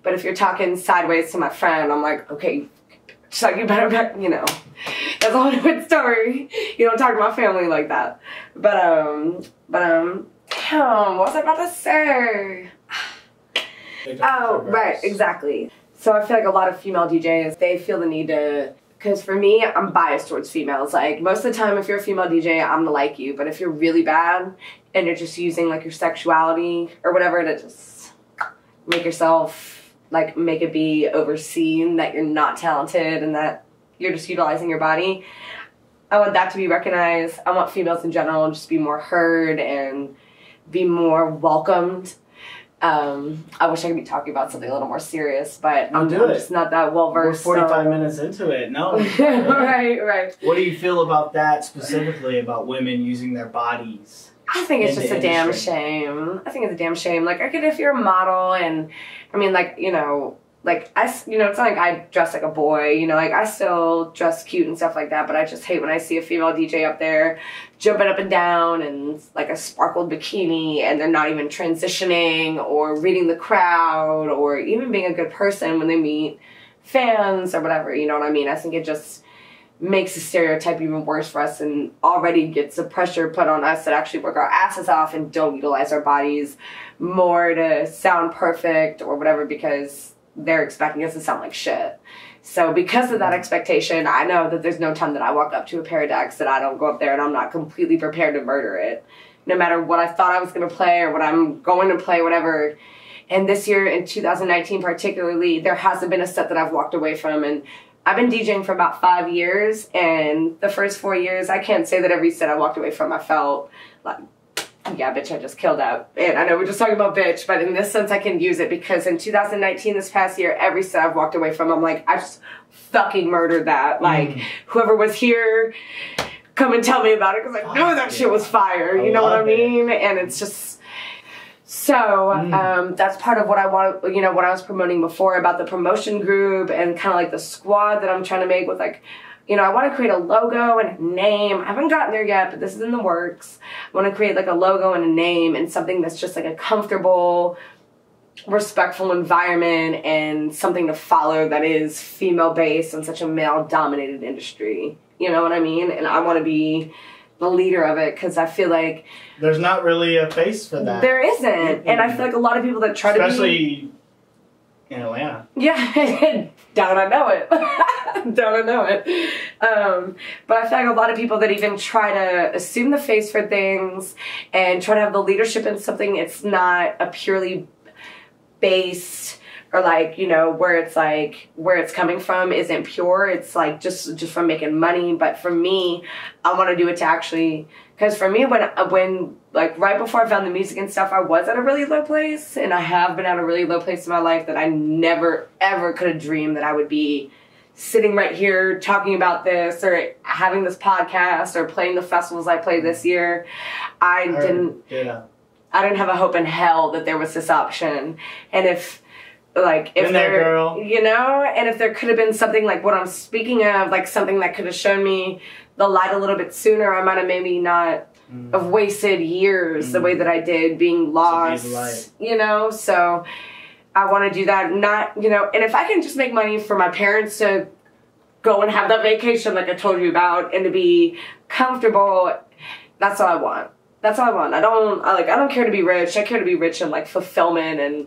But if you're talking sideways to my friend, I'm like, okay, she's like, you better, back, you know, that's a whole different story. You don't talk to my family like that. But, um, but, um, damn, what was I about to say? Oh, right, exactly. So I feel like a lot of female D Js, they feel the need to, because for me, I'm biased towards females. Like, most of the time, if you're a female D J, I'm gonna like you. But if you're really bad and you're just using, like, your sexuality or whatever to just make yourself, like, make it be overseen that you're not talented and that you're just utilizing your body. I want that to be recognized. I want females in general just be more heard and be more welcomed. Um, I wish I could be talking about something a little more serious, but I'm, I'm just not that well-versed. We're forty-five so. Minutes into it, no. Right, right. What do you feel about that specifically, about women using their bodies? I think it's just a damn shame. I think it's a damn shame. Like, I get if you're a model and, I mean, like, you know, like, I, you know, it's not like I dress like a boy, you know, like, I still dress cute and stuff like that, but I just hate when I see a female D J up there jumping up and down and, like, a sparkled bikini and they're not even transitioning or reading the crowd or even being a good person when they meet fans or whatever, you know what I mean? I think it just makes the stereotype even worse for us and already gets the pressure put on us that actually work our asses off and don't utilize our bodies more to sound perfect or whatever because they're expecting us to sound like shit. So because of that expectation, I know that there's no time that I walk up to a pair of decks that I don't go up there and I'm not completely prepared to murder it. No matter what I thought I was going to play or what I'm going to play, whatever. And this year in two thousand nineteen particularly, there hasn't been a set that I've walked away from, and I've been DJing for about five years, and the first four years, I can't say that every set I walked away from, I felt like, yeah, bitch, I just killed out. And I know we're just talking about bitch, but in this sense, I can use it because in two thousand nineteen, this past year, every set I've walked away from, I'm like, I just fucking murdered that. Like, mm. whoever was here, come and tell me about it because I know that shit was fire. You I know what I mean? It. And it's just... So mm. um, that's part of what I want, you know, what I was promoting before about the promotion group and kind of like the squad that I'm trying to make with like, You know, I want to create a logo and a name. I haven't gotten there yet, but this is in the works. I want to create like a logo and a name and something that's just like a comfortable, respectful environment and something to follow that is female-based in such a male-dominated industry. You know what I mean? And I want to be the leader of it because I feel like there's not really a face for that. There isn't. Mm-hmm. And I feel like a lot of people that try Especially to be... Especially in Atlanta. Yeah. Don't I know it. Don't I know it. Um, but I feel like a lot of people that even try to assume the face for things and try to have the leadership in something, it's not a purely based or like, you know, where it's like, where it's coming from isn't pure. It's like just, just from making money. But for me, I want to do it to actually, because for me, when, when like right before I found the music and stuff, I was at a really low place, and I have been at a really low place in my life that I never, ever could have dreamed that I would be sitting right here talking about this or having this podcast or playing the festivals I played this year. I or, didn't, yeah. I didn't have a hope in hell that there was this option. And if, Like if there, girl. you know, and if there could have been something like what I'm speaking of, like something that could have shown me the light a little bit sooner, I might have maybe not mm. have wasted years mm. the way that I did, being lost, you know. So I want to do that, not, you know, and if I can just make money for my parents to go and have that vacation like I told you about and to be comfortable, that's all I want. That's all I want. I don't, I like, I don't care to be rich. I care to be rich in like fulfillment and.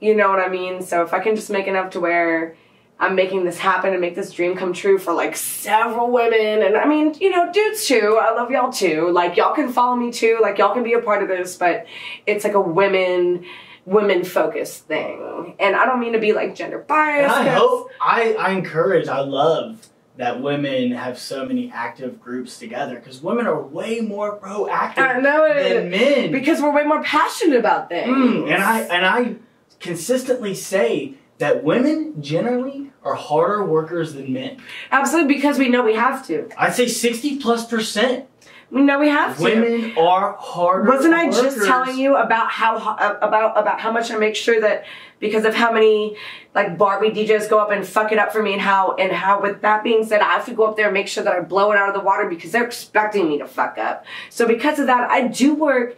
You know what I mean? So if I can just make enough to where I'm making this happen and make this dream come true for, like, several women. And, I mean, you know, dudes, too. I love y'all, too. Like, y'all can follow me, too. Like, y'all can be a part of this. But it's, like, a women, women-focused thing. And I don't mean to be, like, gender biased. And I hope, I, I encourage, I love that women have so many active groups together. Because women are way more proactive I know it, than men. Because we're way more passionate about things. Mm, and I... And I consistently say that women generally are harder workers than men. Absolutely, because we know we have to. I'd say sixty plus percent. We know we have to. Women are harder workers. Wasn't I just telling you about how about about how much I make sure that because of how many like Barbie D Js go up and fuck it up for me and how and how with that being said, I have to go up there and make sure that I blow it out of the water because they're expecting me to fuck up. So because of that, I do work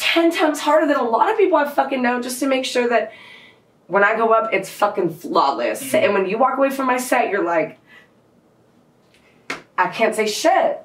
ten times harder than a lot of people I fucking know just to make sure that when I go up, it's fucking flawless. Mm-hmm. And when you walk away from my set, you're like, I can't say shit.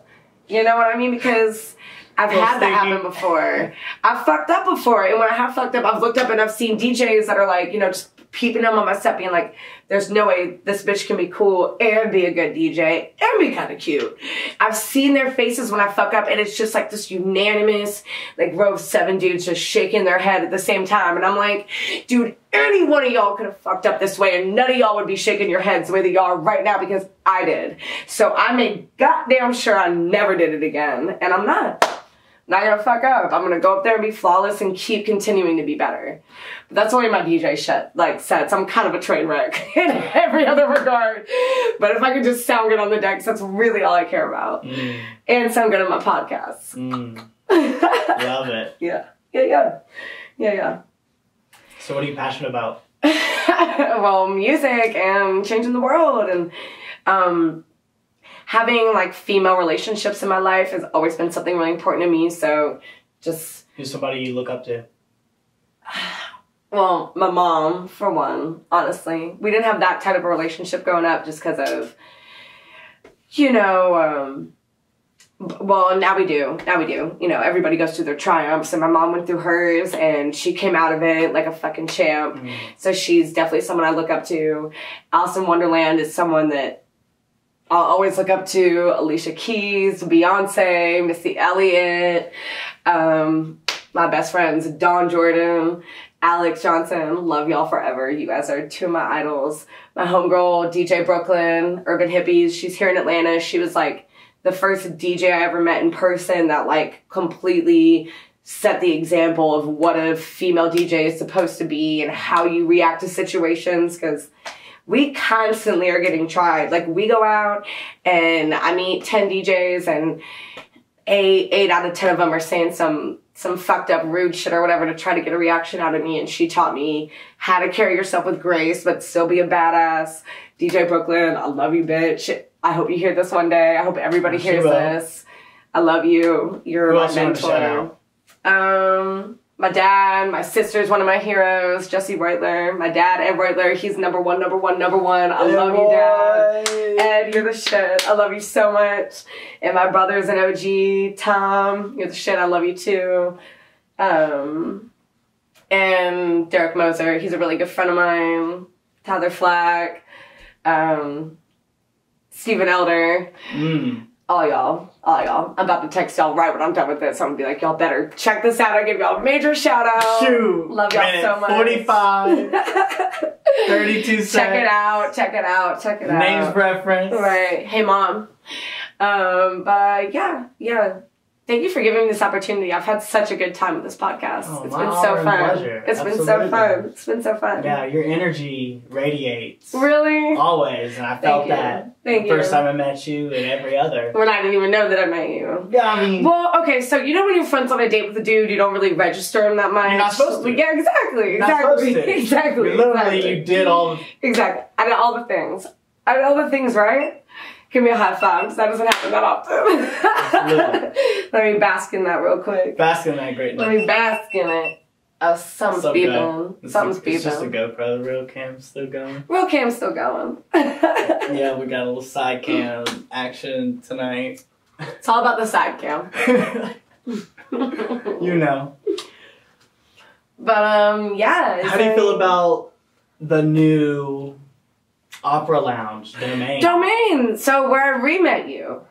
You know what I mean? Because I've That's had that happen before. I've fucked up before. And when I have fucked up, I've looked up and I've seen D Js that are like, you know, just peeping them on my set being like, there's no way this bitch can be cool and be a good D J and be kind of cute. I've seen their faces when I fuck up, and it's just like this unanimous, like, row of seven dudes just shaking their head at the same time. And I'm like, dude, any one of y'all could have fucked up this way, and none of y'all would be shaking your heads the way that y'all are right now because I did. So I made goddamn sure I never did it again, and I'm not. Not gonna fuck up. I'm gonna go up there and be flawless and keep continuing to be better. But that's only my D J shit, like sets. I'm kind of a train wreck in every other regard. But if I could just sound good on the decks, that's really all I care about. Mm. And sound good on my podcasts. Mm. Love it. Yeah. Yeah, yeah. Yeah, yeah. So what are you passionate about? Well, music and changing the world and um having, like, female relationships in my life has always been something really important to me, so just... Who's somebody you look up to? Well, my mom, for one, honestly. We didn't have that type of a relationship growing up just because of, you know, um... Well, now we do. Now we do. You know, everybody goes through their triumphs, and my mom went through hers, and she came out of it like a fucking champ. Mm. So she's definitely someone I look up to. Alice in Wonderland is someone that I'll always look up to. Alicia Keys, Beyonce, Missy Elliott, um, my best friends, Dawn Jordan, Alex Johnson, love y'all forever. You guys are two of my idols. My homegirl, D J Brooklyn, Urban Hippies, she's here in Atlanta. She was like the first D J I ever met in person that like completely set the example of what a female D J is supposed to be and how you react to situations, because we constantly are getting tried. Like, we go out and I meet ten D Js and eight, eight out of ten of them are saying some some fucked up rude shit or whatever to try to get a reaction out of me. And she taught me how to carry yourself with grace, but still be a badass. D J Brooklyn, I love you, bitch. I hope you hear this one day. I hope everybody she hears will. this. I love you. You're Who my mentor. Um, my dad, my sister's one of my heroes, Jesse Reutler. My dad, Ed Reutler, he's number one, number one, number one. I Ed love boy. you, Dad. Ed, you're the shit. I love you so much. And my brother's an O G. Tom, you're the shit. I love you too. Um, and Derek Moser, he's a really good friend of mine. Tyler Flack. Um, Stephen Elder. Mm. All y'all. All y'all. I'm about to text y'all right when I'm done with this. I'm going to be like, y'all better check this out. I give y'all a major shout out. Shoot. Love y'all so much. forty-five. thirty-two seconds. Check it out. Check it out. Check it out. Names reference. Right. Hey, Mom. Um, but yeah. Yeah. Thank you for giving me this opportunity. I've had such a good time with this podcast. Oh, it's been so fun. Pleasure. It's Absolutely. been so fun. It's been so fun. Yeah, your energy radiates. Really? Always. And I felt Thank that Thank the you. first time I met you and every other. When I didn't even know that I met you. Yeah, I mean. Well, okay, so you know when your friend's on a date with a dude, you don't really register him that much. You're not supposed to. Yeah, exactly. Exactly. Not supposed to. Exactly. Literally, exactly. you did all the Exactly. I did all the things. I did all the things, right? Give me a high five, because that doesn't happen that often. Let me bask in that real quick. Bask in that greatness. Let me bask in it. Oh, something's so beeping. It's something's like, beeping. It's just a GoPro. The real cam's still going. Real cam's still going. Yeah, we got a little side cam action tonight. It's all about the side cam. You know. But, um, yeah. How do you feel about the new... Opera Lounge, Domain. Domain! So where I re-met you.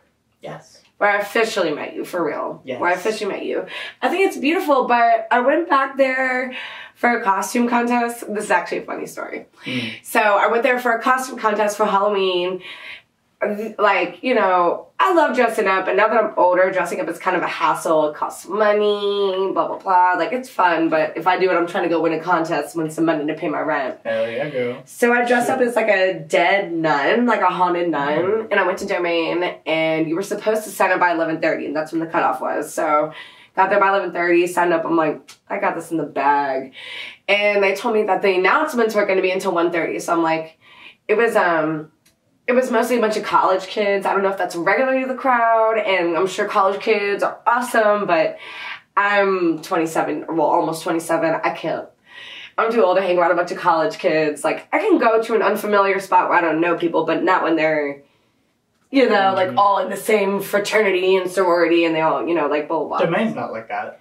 Yes. Where I officially met you, for real. Yes. Where I officially met you. I think it's beautiful, but I went back there for a costume contest. This is actually a funny story. Mm. So I went there for a costume contest for Halloween. Like, you know, I love dressing up, and now that I'm older, dressing up is kind of a hassle. It costs money, blah, blah, blah. Like, it's fun, but if I do it, I'm trying to go win a contest, win some money to pay my rent. Hell yeah, girl. So I dressed sure. up as, like, a dead nun, like a haunted nun, mm-hmm. and I went to Domain, and you were supposed to sign up by eleven thirty, and that's when the cutoff was. So got there by eleven thirty, signed up. I'm like, I got this in the bag. And they told me that the announcements were going to be until one thirty, so I'm like, it was, um... it was mostly a bunch of college kids. I don't know if that's regularly the crowd, and I'm sure college kids are awesome, but I'm twenty-seven, well, almost twenty-seven. I can't. I'm too old to hang around a bunch of college kids. Like, I can go to an unfamiliar spot where I don't know people, but not when they're, you know, like, all in the same fraternity and sorority, and they all, you know, like, blah, blah, blah. Domain's not like that.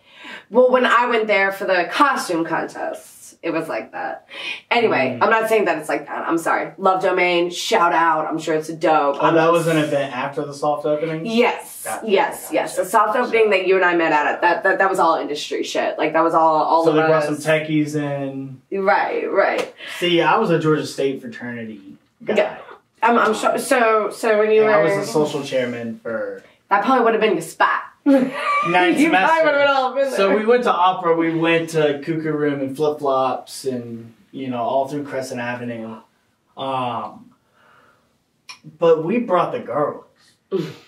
Well, when I went there for the costume contest, it was like that. Anyway, mm. I'm not saying that it's like that. I'm sorry. Love Domain. Shout out. I'm sure it's dope. Oh, I'm that was an event after the soft opening? Yes. Gotcha. Yes, gotcha. yes. The soft gotcha. opening that you and I met at it. That that, that was all industry shit. Like, that was all, all so of us. So they brought some techies in. Right, right. See, I was a Georgia State fraternity guy. Yeah. I'm, I'm sure. So, so when you and were... I was the social chairman for... That probably would have been your spot. Ninth semester. So we went to opera. We went to Cuckoo Room and Flip Flops, and you know, all through Crescent Avenue. Um, but we brought the girls,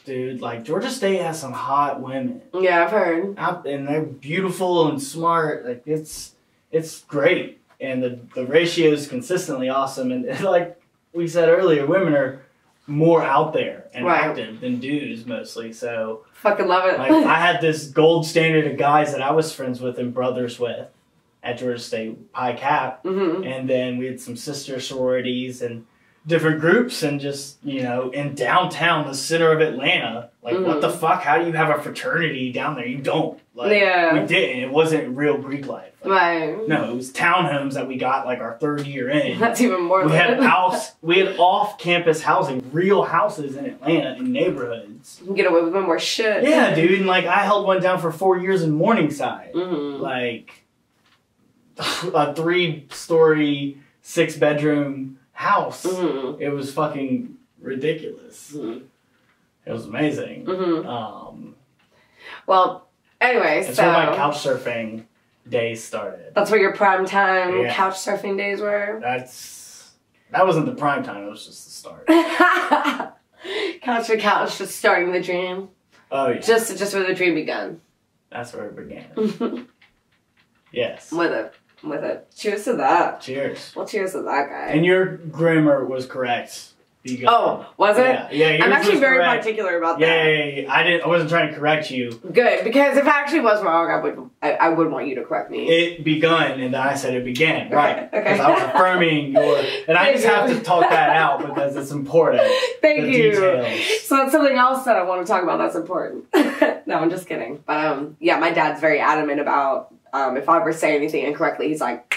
dude. Like, Georgia State has some hot women. Yeah, I've heard. Out, and they're beautiful and smart. Like, it's it's great, and the the ratio is consistently awesome. And, and like we said earlier, women are more out there and right. active than dudes mostly, so fucking love it. Like, I had this gold standard of guys that I was friends with and brothers with at Georgia State, Pi Cap, mm-hmm. and then we had some sister sororities and different groups, and just, you know, in downtown, the center of Atlanta, like, mm-hmm. what the fuck? How do you have a fraternity down there? You don't. Like, yeah. we didn't. It wasn't real Greek life. Like, right. No, it was townhomes that we got, like, our third year in. That's even more. We had house. We had off-campus housing, real houses in Atlanta in neighborhoods. You can get away with more shit. Yeah, dude. And like, I held one down for four years in Morningside, mm-hmm. like a three-story, six-bedroom house. Mm-hmm. It was fucking ridiculous. Mm-hmm. It was amazing. Mm-hmm. Um, well. Anyway, that's so where my couch surfing days started. That's where your prime time yeah. couch surfing days were? That's that wasn't the prime time, it was just the start. Couch to couch, just starting the dream. Oh yeah. Just just where the dream begun. That's where it began. Yes. With a with a cheers to that. Cheers. Well, cheers to that guy. And your grammar was correct. Because, oh, was it? Yeah, yeah I'm actually very correct. particular about that. Yeah, yeah, yeah. I didn't. I wasn't trying to correct you. Good, because if I actually was wrong, I would. I, I would want you to correct me. It begun, and then I said it began. Okay, right. Okay. Because I was affirming your, and I just have to talk that out because it's important. Thank you. Details. So that's something else that I want to talk about. That's important. No, I'm just kidding. But um, yeah, my dad's very adamant about um, if I ever say anything incorrectly, he's like.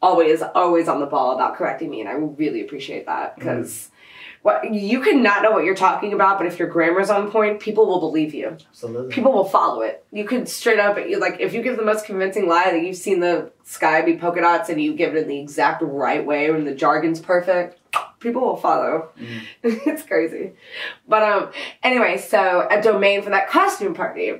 Always, always on the ball about correcting me, and I really appreciate that because mm. what you can not know what you're talking about, but if your grammar's on point, people will believe you. Absolutely, people will follow it. You could straight up, like, if you give the most convincing lie that you've seen the sky be polka dots, and you give it in the exact right way, when the jargon's perfect, people will follow. Mm. It's crazy, but um, anyway, so at Domain for that costume party,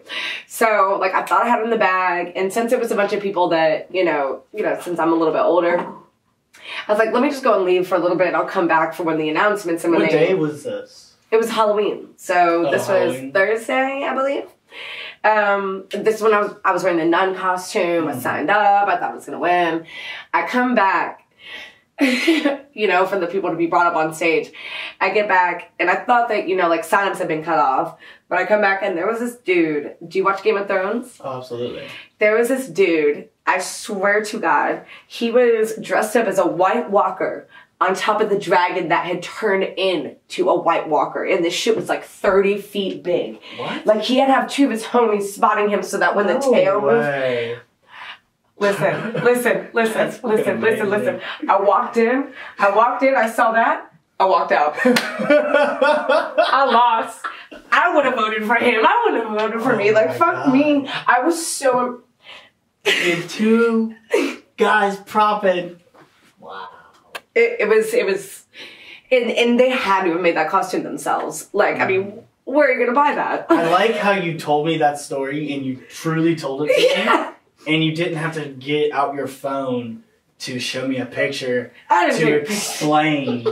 so like I thought I had it in the bag, and since it was a bunch of people that you know, you know, since I'm a little bit older, I was like, let me just go and leave for a little bit. And I'll come back for when the announcements. And when what they, day was this? It was Halloween, so oh, this was Halloween. Thursday, I believe. Um, this one I was I was wearing the nun costume. Mm. I signed up. I thought I was gonna win. I come back. You know, for the people to be brought up on stage. I get back, and I thought that, you know, like, signups had been cut off. But I come back, and there was this dude. Do you watch Game of Thrones? Oh, absolutely. There was this dude, I swear to God, he was dressed up as a White Walker on top of the dragon that had turned into a White Walker. And this shit was, like, thirty feet big. What? Like, he had to have two of his homies spotting him so that when no the tail way. moved... Listen, listen, listen, listen, listen, listen. I walked in, I walked in, I saw that, I walked out. I lost. I would have voted for him. I would have voted for oh me. Like, fuck God. me. I was so... If two guys propping. Wow. It, it was, it was... And, and they had to have made that costume themselves. Like, mm. I mean... Where are you going to buy that? I like how you told me that story and you truly told it to yeah. me. And you didn't have to get out your phone to show me a picture to explain.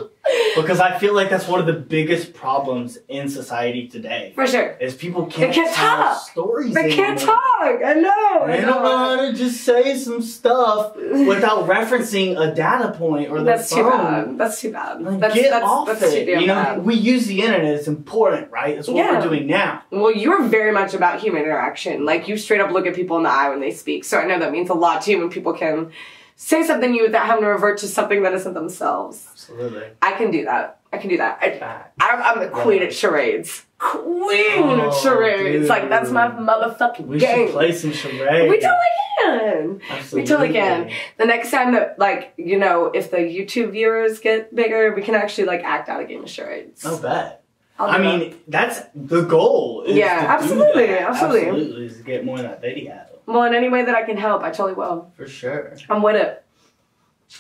Because I feel like that's one of the biggest problems in society today. For sure. Is people can't, can't tell talk. stories They anymore. can't talk. I know. They I know. don't know how to just say some stuff without referencing a data point or the that's phone. Too bad. That's too bad. Like, that's, get that's, off that's it. Too you know, bad. We use the internet. It's important, right? That's what yeah. we're doing now. Well, you're very much about human interaction. Like, you straight up look at people in the eye when they speak. So I know that means a lot to you when people can... say something new without having to revert to something that isn't themselves. Absolutely. I can do that. I can do that. I, I'm, I'm the queen yeah. at charades. Queen oh, at charades. Dude. Like, that's my motherfucking we game. We should play some charades. We totally can. Absolutely. We totally can. The next time that, like, you know, if the YouTube viewers get bigger, we can actually, like, act out a game of charades. I'll bet. I'll I mean, that. that's the goal. Is yeah, to absolutely. Do that. Absolutely. Absolutely. Is to get more of that video. Well, in any way that I can help, I totally will. For sure. I'm with it.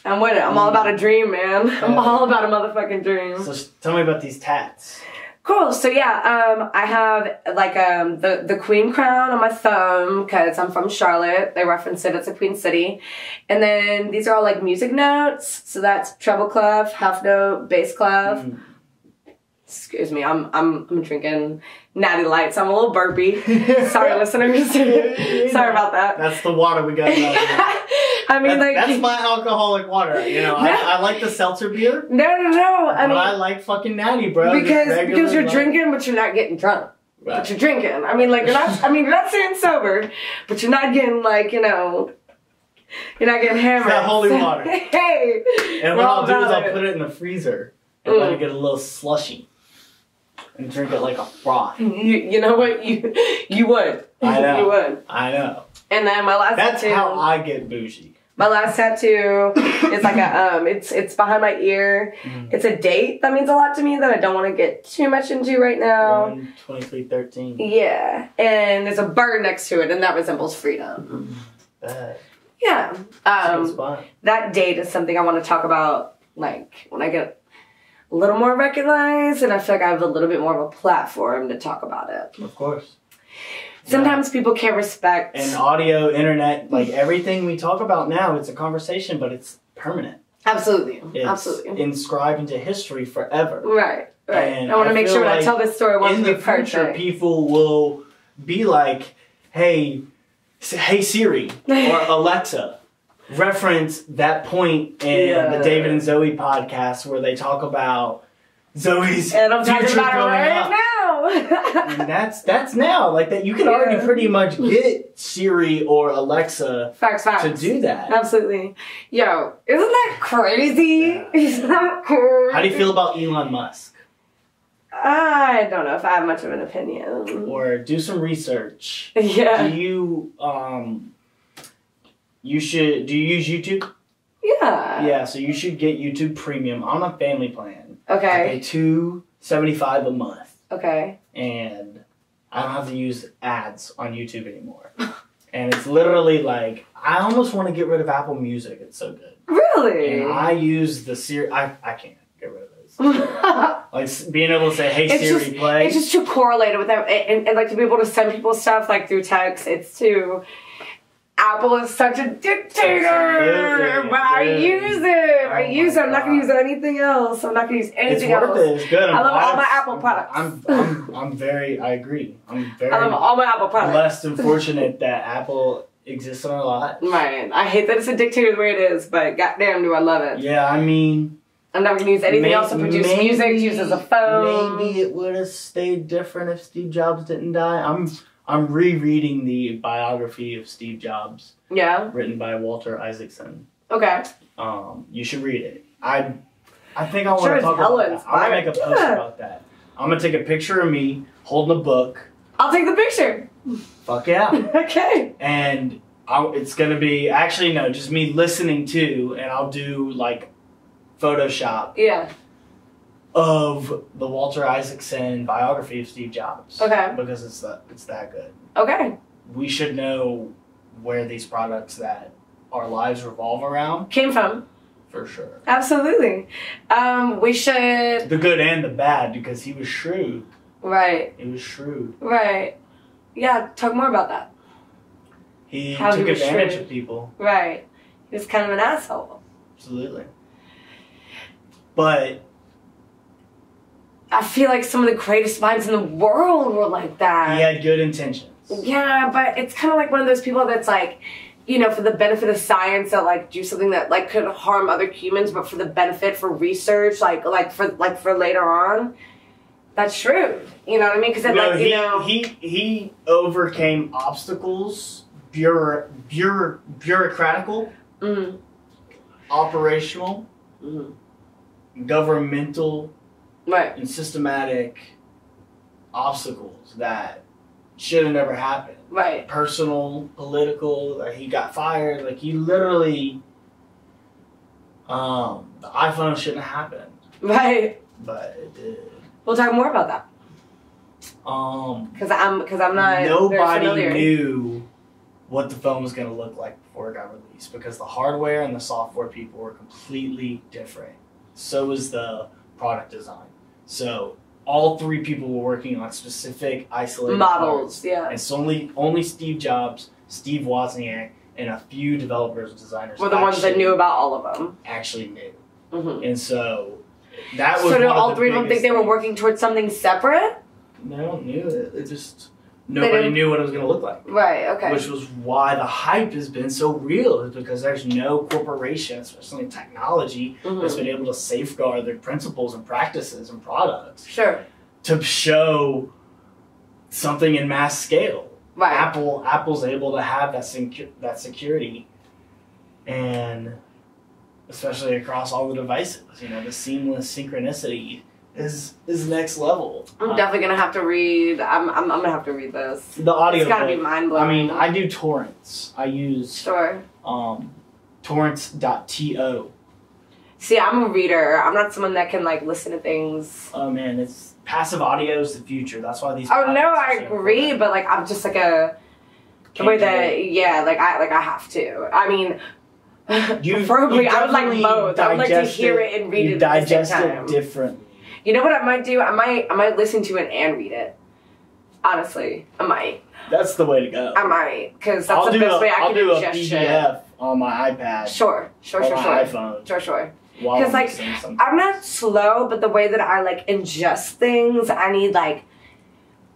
I'm with it. I'm all about a dream, man. I'm yeah. all about a motherfucking dream. So tell me about these tats. Cool. So yeah, um, I have like um, the, the queen crown on my thumb because I'm from Charlotte. They reference it. It's a queen city. And then these are all like music notes. So that's treble clef, half note, bass clef. Mm. Excuse me, I'm I'm I'm drinking Natty Light, so I'm a little burpy. Sorry, listeners. Sorry about that. That's the water we got. I mean, that's, like that's my alcoholic water. You know, no, I, I like the seltzer beer. No, no, no. I mean, I like fucking Natty, bro. Because because you're light. drinking, but you're not getting drunk. Right. But you're drinking. I mean, like you're not. I mean, you're not staying sober, but you're not getting like you know. You're not getting hammered. It's that holy water. Hey. And what I'll do is I'll put it in the freezer and mm. let it get a little slushy. And drink it like a froth. You, you know what? You you would. I know. You would. I know. And then my last That's tattoo. That's how I get bougie. My last tattoo is like a, um, it's it's behind my ear. Mm. It's a date that means a lot to me that I don't want to get too much into right now. one twenty-three thirteen. Yeah. And there's a bird next to it, and that resembles freedom. Mm. Yeah. Um, that date is something I want to talk about, like, when I get... a little more recognized, and I feel like I have a little bit more of a platform to talk about it. Of course. Sometimes yeah. people can't respect... And audio, internet, like everything we talk about now, it's a conversation, but it's permanent. Absolutely. It's Absolutely. inscribed into history forever. Right, right. And I want to make sure when like I tell this story, I want to be perfect. In the future, people will be like... hey, hey Siri or Alexa, reference that point in yeah. the David and Zoe podcast where they talk about Zoe's and I'm talking about it right up. now. And that's that's now like that. You can yeah. already pretty much get Siri or Alexa facts, facts. to do that. Absolutely, yo, isn't that crazy? Yeah. Isn't that cool? How do you feel about Elon Musk? I don't know if I have much of an opinion. Or do some research. Yeah. Do you um? You should. Do you use YouTube? Yeah. Yeah. So you should get YouTube Premium. I'm on a family plan. Okay. I pay two seventy five a month. Okay. And I don't have to use ads on YouTube anymore. And it's literally like I almost want to get rid of Apple Music. It's so good. Really? And I use the Siri. I I can't get rid of this. Like being able to say, "Hey it's Siri, just, play." It's just too correlated with that, and, and, and like to be able to send people stuff like through text. It's too. Apple is such a dictator, but I use it. I use it. I'm not gonna use anything else. I'm not gonna use anything else. It's worth it. It's good. I love all my Apple products. I'm, I'm, I'm very. I agree. I'm very. I love all my Apple products. Blessed and fortunate that Apple exists in our lives. Right. I hate that it's a dictator the way it is, but goddamn, do I love it. Yeah, I mean. I'm not going to use anything maybe, else to produce maybe, music, to use as a phone. Maybe it would have stayed different if Steve Jobs didn't die. I'm I'm rereading the biography of Steve Jobs. Yeah. Written by Walter Isaacson. Okay. Um, you should read it. I I think I want sure to talk about that. I'm going to make a post yeah. about that. I'm going to take a picture of me holding a book. I'll take the picture. Fuck yeah. Okay. And I'll, it's going to be, actually no, just me listening to, and I'll do like Photoshop yeah. of the Walter Isaacson biography of Steve Jobs. Okay. Because it's that, it's that good. Okay. We should know where these products that our lives revolve around came from. For sure. Absolutely. Um, we should... The good and the bad, because he was shrewd. Right. He was shrewd. Right. Yeah, talk more about that. He How took he advantage shrewd. of people. Right. He was kind of an asshole. Absolutely. But I feel like some of the greatest minds in the world were like that. He had good intentions. Yeah, but it's kind of like one of those people that's like, you know, for the benefit of science, that like do something that like could harm other humans, but for the benefit for research, like like for like for later on. That's shrewd. You know what I mean? Because no, like he, you know, he he overcame obstacles, bureau, bureau, bureaucratical, mm-hmm. operational. Mm-hmm. governmental right. and systematic obstacles that should have never happened. Right. Personal, political, like he got fired. Like he literally, um, the iPhone shouldn't have happened. Right. But it did. We'll talk more about that. Um, because I'm, because I'm not. Nobody knew what the phone was going to look like before it got released because the hardware and the software people were completely different. So was the product design. So all three people were working on specific isolated models. Parts. Yeah. And so only only Steve Jobs, Steve Wozniak, and a few developers and designers were the ones that knew about all of them. Actually knew. Mm-hmm. And so that was. So do all three of them think they were working towards something separate? No, knew it. It just nobody knew what it was going to look like. Right. Okay. Which was why the hype has been so real, is because there's no corporation, especially in technology, mm-hmm. that's been able to safeguard their principles and practices and products. Sure. To show something in mass scale. Right. Apple, Apple's able to have that secu that security, and especially across all the devices, you know, the seamless synchronicity. Is is next level. I'm uh, definitely gonna have to read. I'm I'm, I'm gonna have to read this. The audio. It's gotta book. be mind blowing. I mean, I do torrents. I use sure. Um, torrents dot to. See, I'm a reader. I'm not someone that can like listen to things. Oh man, it's passive audio is the future. That's why these. Oh no, I agree, but like I'm just like a the way that yeah, like I like I have to. I mean. You probably I would like both. I would like to hear it, it and read you it. Digest at the same time. It differently. You know what I might do? I might I might listen to it and read it. Honestly, I might. That's the way to go. I might, because that's I'll the best a, way I I'll can digest shit. I'll do a P D F on my iPad. Sure, sure, sure, sure. On my iPhone. Sure, sure. Because like I'm not slow, but the way that I like ingest things, I need like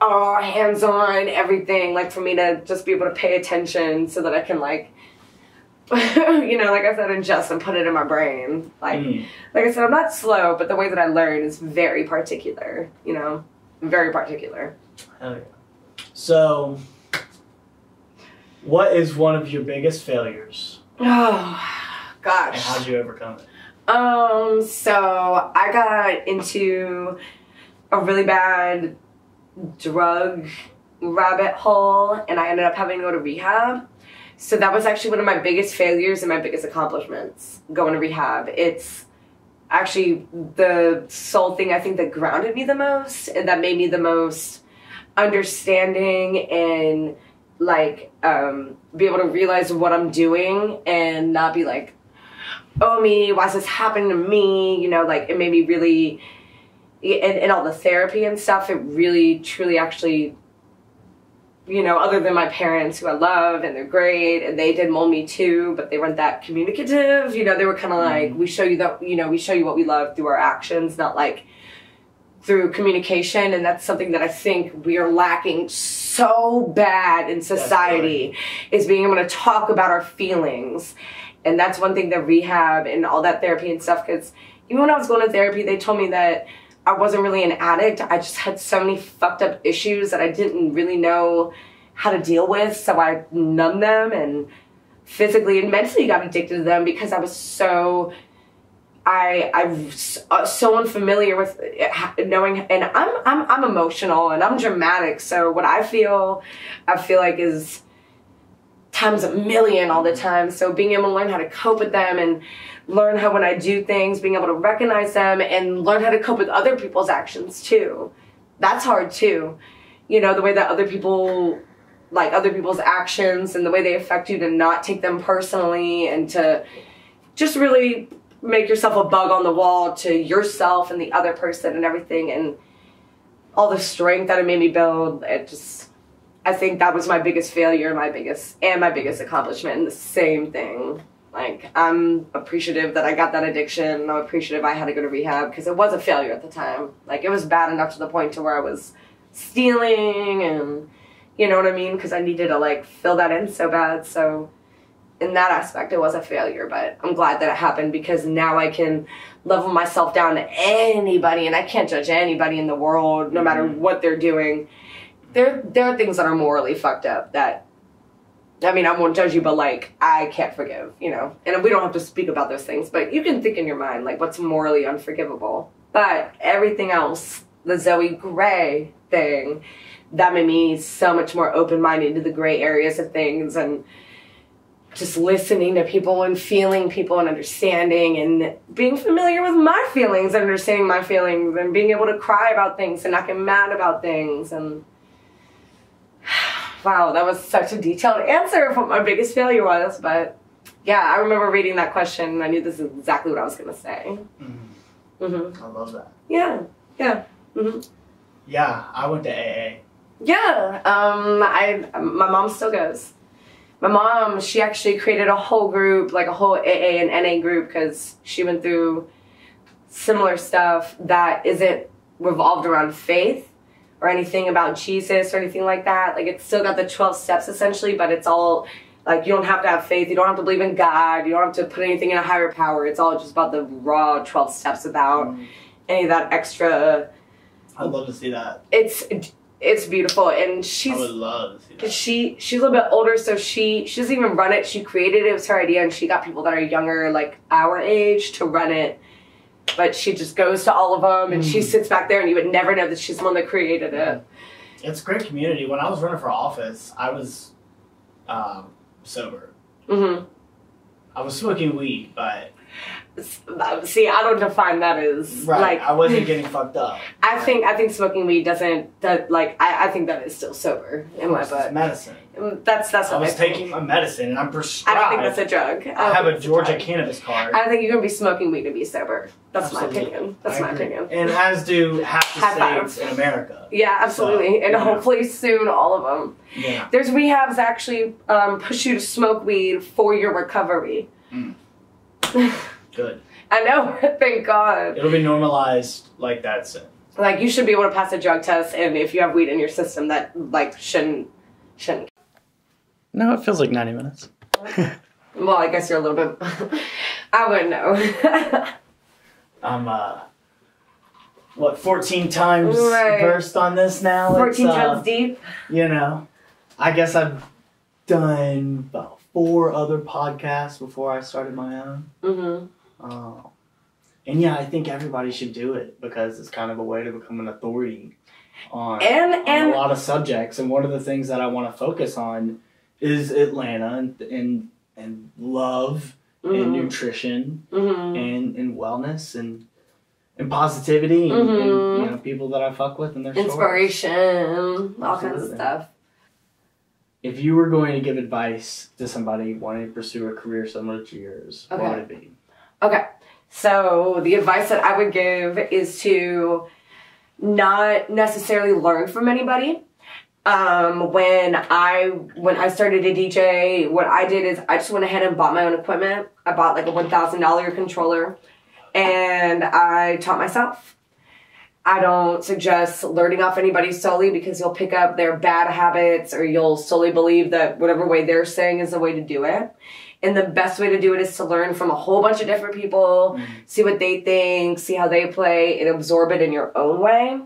oh, hands-on, everything, like, for me to just be able to pay attention so that I can, like, you know, like I said, ingest and put it in my brain. Like, mm. like I said, I'm not slow, but the way that I learn is very particular, you know, very particular. Hell yeah. So, what is one of your biggest failures? Oh, gosh. And how did you overcome it? Um, so I got into a really bad drug rabbit hole and I ended up having to go to rehab. So that was actually one of my biggest failures and my biggest accomplishments, going to rehab. It's actually the sole thing I think that grounded me the most and that made me the most understanding and like um, be able to realize what I'm doing and not be like, oh me, why's this happening to me? You know, like it made me really, and, and all the therapy and stuff, it really, truly actually, you know, other than my parents who I love and they're great and they did mold me too, but they weren't that communicative. You know, they were kind of like, we show you that, you know, we show you what we love through our actions, not like through communication. And that's something that I think we are lacking so bad in society is being able to talk about our feelings. And that's one thing that rehab and all that therapy and stuff, because even when I was going to therapy, they told me that I wasn't really an addict. I just had so many fucked up issues that I didn't really know how to deal with. So I numbed them and physically and mentally got addicted to them because I was so, I, I was so unfamiliar with knowing, and I'm, I'm, I'm emotional and I'm dramatic. So what I feel, I feel like is times a million all the time. So being able to learn how to cope with them and learn how when I do things, being able to recognize them and learn how to cope with other people's actions too. That's hard too. You know, the way that other people, like other people's actions and the way they affect you, to not take them personally and to just really make yourself a bug on the wall to yourself and the other person and everything, and all the strength that it made me build. It just, I think that was my biggest failure, my biggest, and my biggest accomplishment, and the same thing. Like, I'm appreciative that I got that addiction. I'm appreciative I had to go to rehab because it was a failure at the time. Like, it was bad enough to the point to where I was stealing and, you know what I mean? Because I needed to, like, fill that in so bad. So in that aspect, it was a failure, but I'm glad that it happened because now I can level myself down to anybody, and I can't judge anybody in the world, no matter what they're doing. There, there are things that are morally fucked up that, I mean, I won't judge you, but, like, I can't forgive, you know? And we don't have to speak about those things, but you can think in your mind, like, what's morally unforgivable. But everything else, the Zoe Gray thing, that made me so much more open-minded to the gray areas of things and just listening to people and feeling people and understanding and being familiar with my feelings and understanding my feelings and being able to cry about things and not get mad about things and... Wow, that was such a detailed answer of what my biggest failure was, but yeah, I remember reading that question and I knew this is exactly what I was going to say. Mm-hmm. Mm-hmm. I love that. Yeah, yeah. Mm-hmm. Yeah, I went to A A. Yeah, um, I, my mom still goes. My mom, she actually created a whole group, like a whole A A and N A group, because she went through similar stuff that isn't revolved around faith or anything about Jesus or anything like that. Like, it's still got the twelve steps essentially, but it's all like, you don't have to have faith, you don't have to believe in God, you don't have to put anything in a higher power. It's all just about the raw twelve steps without mm. any of that extra. I'd love to see that. It's it's beautiful, and she's I would love to see that. She she's a little bit older, so she she doesn't even run it. She created it, it was her idea, and she got people that are younger, like our age, to run it. But she just goes to all of them, and mm. she sits back there, and you would never know that she's the one that created it. It's a great community. When I was running for office, I was um, sober. Mm-hmm. I was smoking weed, but... See, I don't define that as... Right, like, I wasn't getting fucked up. I right? think I think smoking weed doesn't... That, like, I, I think that is still sober in my butt. It's medicine. That's, that's what I was I taking think. my medicine, and I'm prescribed... I don't think that's a drug. I, I have a Georgia a cannabis card. I think you're going to be smoking weed to be sober. That's absolutely. my opinion. That's I my agree. opinion. And as do half the half states five. in America. Yeah, absolutely. So, and hopefully know. soon, all of them. Yeah. There's rehabs actually um, push you to smoke weed for your recovery. Mm. Good. I know. Thank God. It'll be normalized like that soon. Like, you should be able to pass a drug test, and if you have weed in your system, that, like, shouldn't, shouldn't. No, it feels like ninety minutes. Well, I guess you're a little bit, I wouldn't know. I'm, uh, what, fourteen times right. versed on this now? fourteen times uh, deep? You know, I guess I've done about four other podcasts before I started my own. Mm-hmm. Uh, And yeah, I think everybody should do it because it's kind of a way to become an authority on, and, on and a lot of subjects. And one of the things that I want to focus on is Atlanta and and, and love mm-hmm. and nutrition mm-hmm. and, and wellness and and positivity and, mm-hmm. and you know, people that I fuck with and their inspiration, stories. all Absolutely. kinds of stuff. If you were going to give advice to somebody wanting to pursue a career similar to yours, okay. what would it be? Okay. So the advice that I would give is to not necessarily learn from anybody. Um, when I when I started to D J, what I did is I just went ahead and bought my own equipment. I bought like a one thousand dollar controller, and I taught myself. I don't suggest learning off anybody solely because you'll pick up their bad habits, or you'll solely believe that whatever way they're saying is the way to do it. And the best way to do it is to learn from a whole bunch of different people, mm-hmm. see what they think, see how they play, and absorb it in your own way.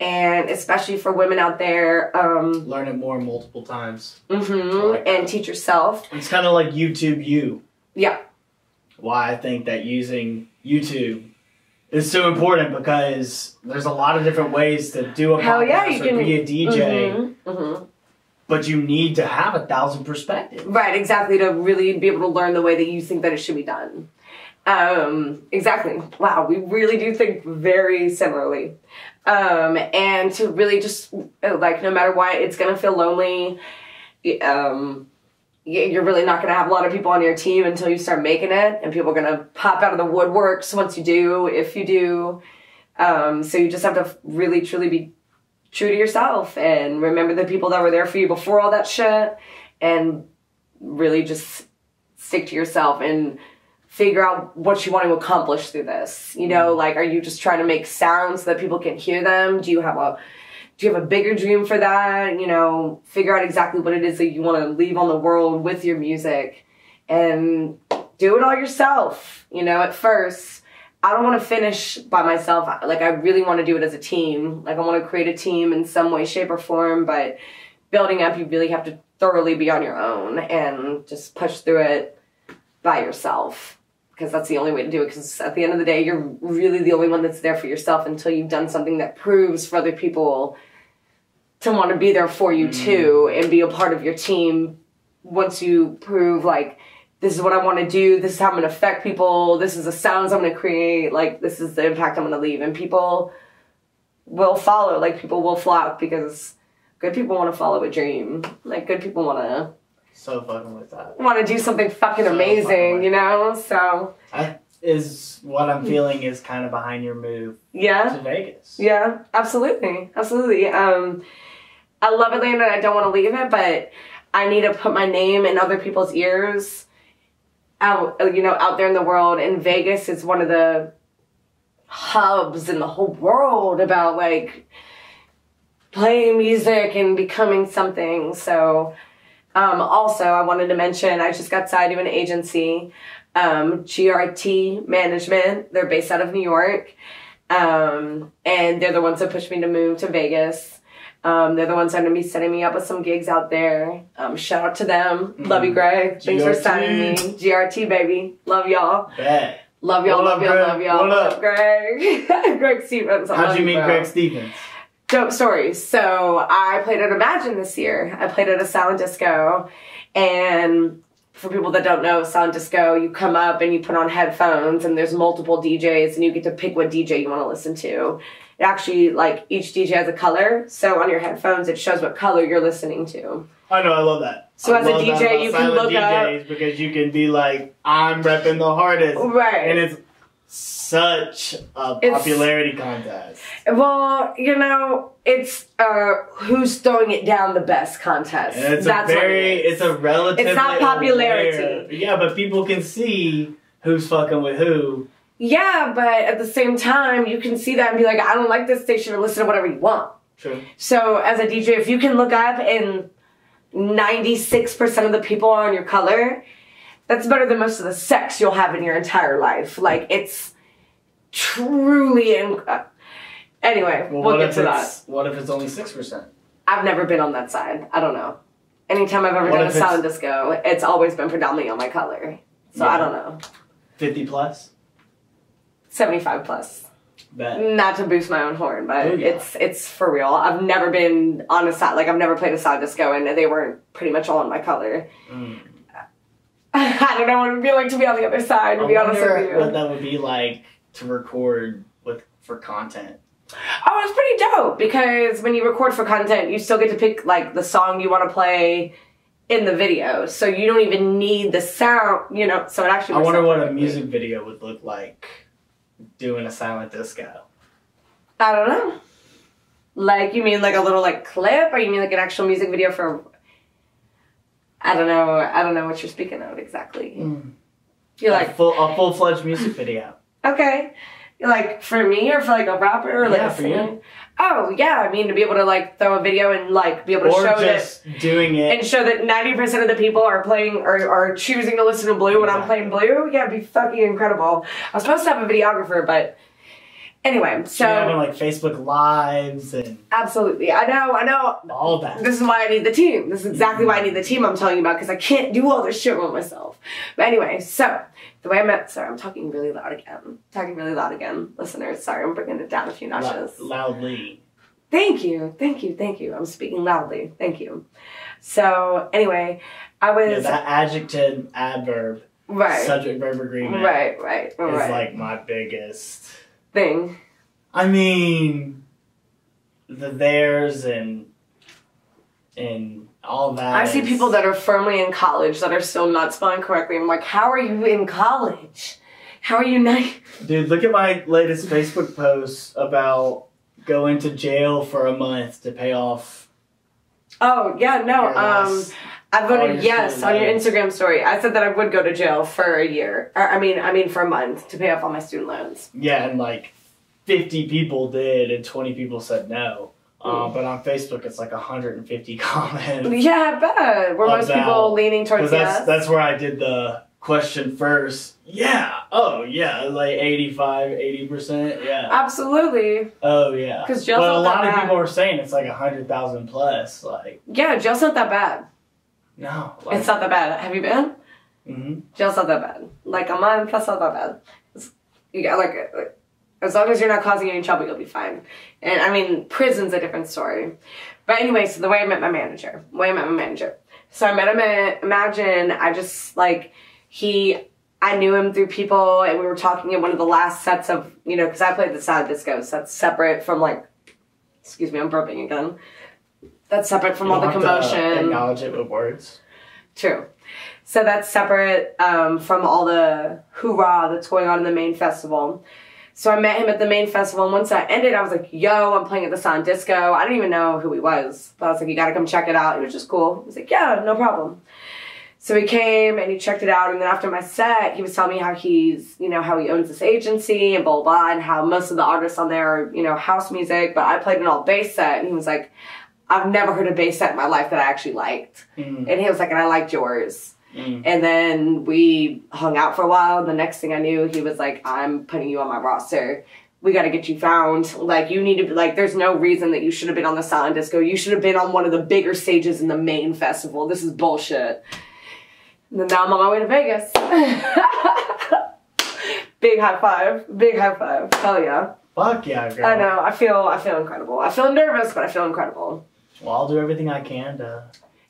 And especially for women out there. Um, Learn it more multiple times. Mm-hmm. Like and that. Teach yourself. It's kind of like YouTube U. Yeah. Why I think that using YouTube is so important, because there's a lot of different ways to do a podcast yeah, you or can, be a D J. Mm-hmm, mm-hmm. But you need to have a thousand perspectives. Right, exactly, to really be able to learn the way that you think that it should be done. Um, exactly. Wow, we really do think very similarly. Um, and to really just, like, no matter what, it's going to feel lonely. Um, you're really not going to have a lot of people on your team until you start making it. And people are going to pop out of the woodworks once you do, if you do. Um, so you just have to really, truly be true to yourself, and remember the people that were there for you before all that shit, and really just stick to yourself and figure out what you want to accomplish through this. You know, like, are you just trying to make sounds so that people can hear them? Do you have a do you have a bigger dream for that? You know, figure out exactly what it is that you want to leave on the world with your music, and do it all yourself, you know, at first. I don't want to finish by myself. Like, I really want to do it as a team. Like, I want to create a team in some way, shape, or form. But building up, you really have to thoroughly be on your own and just push through it by yourself. Because that's the only way to do it. Because at the end of the day, you're really the only one that's there for yourself until you've done something that proves for other people to want to be there for you, mm-hmm. too, and be a part of your team once you prove, like, this is what I want to do, this is how I'm going to affect people, this is the sounds I'm going to create, like, this is the impact I'm going to leave. And people will follow, like, people will flock, because good people want to follow a dream. Like, good people want to... So fucking with that. Want to do something fucking so amazing, fucking you know? So... That is what I'm feeling is kind of behind your move yeah. to Vegas. Yeah, absolutely. Absolutely. Um, I love Atlanta, I don't want to leave it, but I need to put my name in other people's ears out, you know, out there in the world. And Vegas is one of the hubs in the whole world about, like, playing music and becoming something. So, um, also, I wanted to mention, I just got signed to an agency, um, G R T Management. They're based out of New York. Um, and they're the ones that pushed me to move to Vegas. Um, they're the ones that are going to be setting me up with some gigs out there. Um, shout out to them. Mm. Love you, Greg. Thanks for signing me. G R T, baby. Love y'all. Yeah. Love y'all, love y'all, love y'all. What up, Greg? Greg Stevens. How'd you meet Greg Stevens? Dope story. So I played at Imagine this year. I played at a silent disco. And for people that don't know, silent disco, you come up and you put on headphones, and there's multiple D Js, and you get to pick what D J you want to listen to. It actually, like, each D J has a color, so on your headphones it shows what color you're listening to. I know, I love that. So I as a D J, you can look D Js up. Because you can be like, I'm repping the hardest. Right. And it's such a it's, popularity contest. Well, you know, it's uh, who's throwing it down the best contest. And it's That's a very, it it's a relatively... It's not popularity. Rare, yeah, but people can see who's fucking with who. Yeah, but at the same time, you can see that and be like, I don't like this station, and listen to whatever you want. True. So as a D J, if you can look up and ninety-six percent of the people are on your color, that's better than most of the sex you'll have in your entire life. Like, it's truly... In uh, anyway, well, we'll get to that. What if it's only six percent? I've never been on that side. I don't know. Anytime I've ever what done a silent it's disco, it's always been predominantly on my color. So yeah. I don't know. fifty plus? seventy-five plus. Bet. Not to boost my own horn, but Booyah. it's it's for real. I've never been on a side, like I've never played a side disco, and they weren't pretty much all in my color. Mm. I don't know what it would be like to be on the other side, to I be honest with you. What that would be like to record with for content. Oh, it's pretty dope, because when you record for content, you still get to pick like the song you want to play in the video, so you don't even need the sound, you know. So it actually. I wonder what a music video would look like. Doing a silent disco. I don't know. Like, you mean like a little like clip, or you mean like an actual music video for? I don't know. I don't know what you're speaking of exactly. Mm. You're like, like full, a full fledged music video. Okay, like for me or for like a rapper or like yeah, a singer. Oh yeah, I mean to be able to like throw a video and like be able to or show just that doing it and show that ninety percent of the people are playing or are choosing to listen to blue when yeah. I'm playing blue. Yeah, it'd be fucking incredible. I was supposed to have a videographer, but anyway, so yeah, I mean, like Facebook lives and absolutely, I know, I know all that. This is why I need the team. This is exactly yeah. why I need the team I'm telling you about, because I can't do all this shit with myself. But anyway, so the way I met, sorry, I'm talking really loud again. Talking really loud again, listeners. Sorry, I'm bringing it down a few notches. L loudly. Thank you, thank you, thank you. I'm speaking loudly. Thank you. So anyway, I was yeah, that adjective, adverb, right? Subject, verb, agreement, right, right, right. Is like my biggest. Thing. I mean, the theirs and and all that. I see people that are firmly in college that are still not spelling correctly. I'm like, how are you in college? How are you not? Dude, look at my latest Facebook post about going to jail for a month to pay off. Oh yeah, no. Um, I voted yes on your Instagram story. I said that I would go to jail for a year. Or, I mean, I mean for a month to pay off all my student loans. Yeah, and like fifty people did, and twenty people said no. Mm. Uh, but on Facebook, it's like one hundred fifty comments. Yeah, I bet. Were most people leaning towards yes? That's, that's where I did the question first. Yeah. Oh, yeah. Like eighty-five, eighty percent. Yeah. Absolutely. Oh, yeah. Because jail's not that bad. But a lot of people were saying it's like one hundred thousand plus. Like. Yeah, jail's not that bad. No. Like, it's not that bad. Have you been? Mm-hmm. Jail's not that bad. Like, a month plus not that bad. It's, you got, like, like, as long as you're not causing any trouble, you'll be fine. And, I mean, prison's a different story. But anyway, so the way I met my manager. The way I met my manager. So I met him at Imagine. I just, like, he... I knew him through people, and we were talking in one of the last sets of, you know, because I played the side disco, so that's separate from, like... Excuse me, I'm burping again. That's separate from all the commotion. You have to acknowledge it with words. True. So that's separate um, from all the hoorah that's going on in the main festival. So I met him at the main festival, and once that ended, I was like, yo, I'm playing at the Sun Disco. I didn't even know who he was, but I was like, you gotta come check it out. It was just cool. He was like, yeah, no problem. So he came, and he checked it out, and then after my set, he was telling me how he's, you know, how he owns this agency, and blah, blah, blah, and how most of the artists on there are, you know, house music, but I played an all-bass set, and he was like... I've never heard a bass set in my life that I actually liked. Mm. And he was like, and I liked yours. Mm. And then we hung out for a while. And the next thing I knew, he was like, I'm putting you on my roster. We got to get you found. Like, you need to be like, there's no reason that you should have been on the silent disco. You should have been on one of the bigger stages in the main festival. This is bullshit. And then now I'm on my way to Vegas. Big high five. Big high five. Hell yeah. Fuck yeah, girl. I know. I feel, I feel incredible. I feel nervous, but I feel incredible. Well, I'll do everything I can to...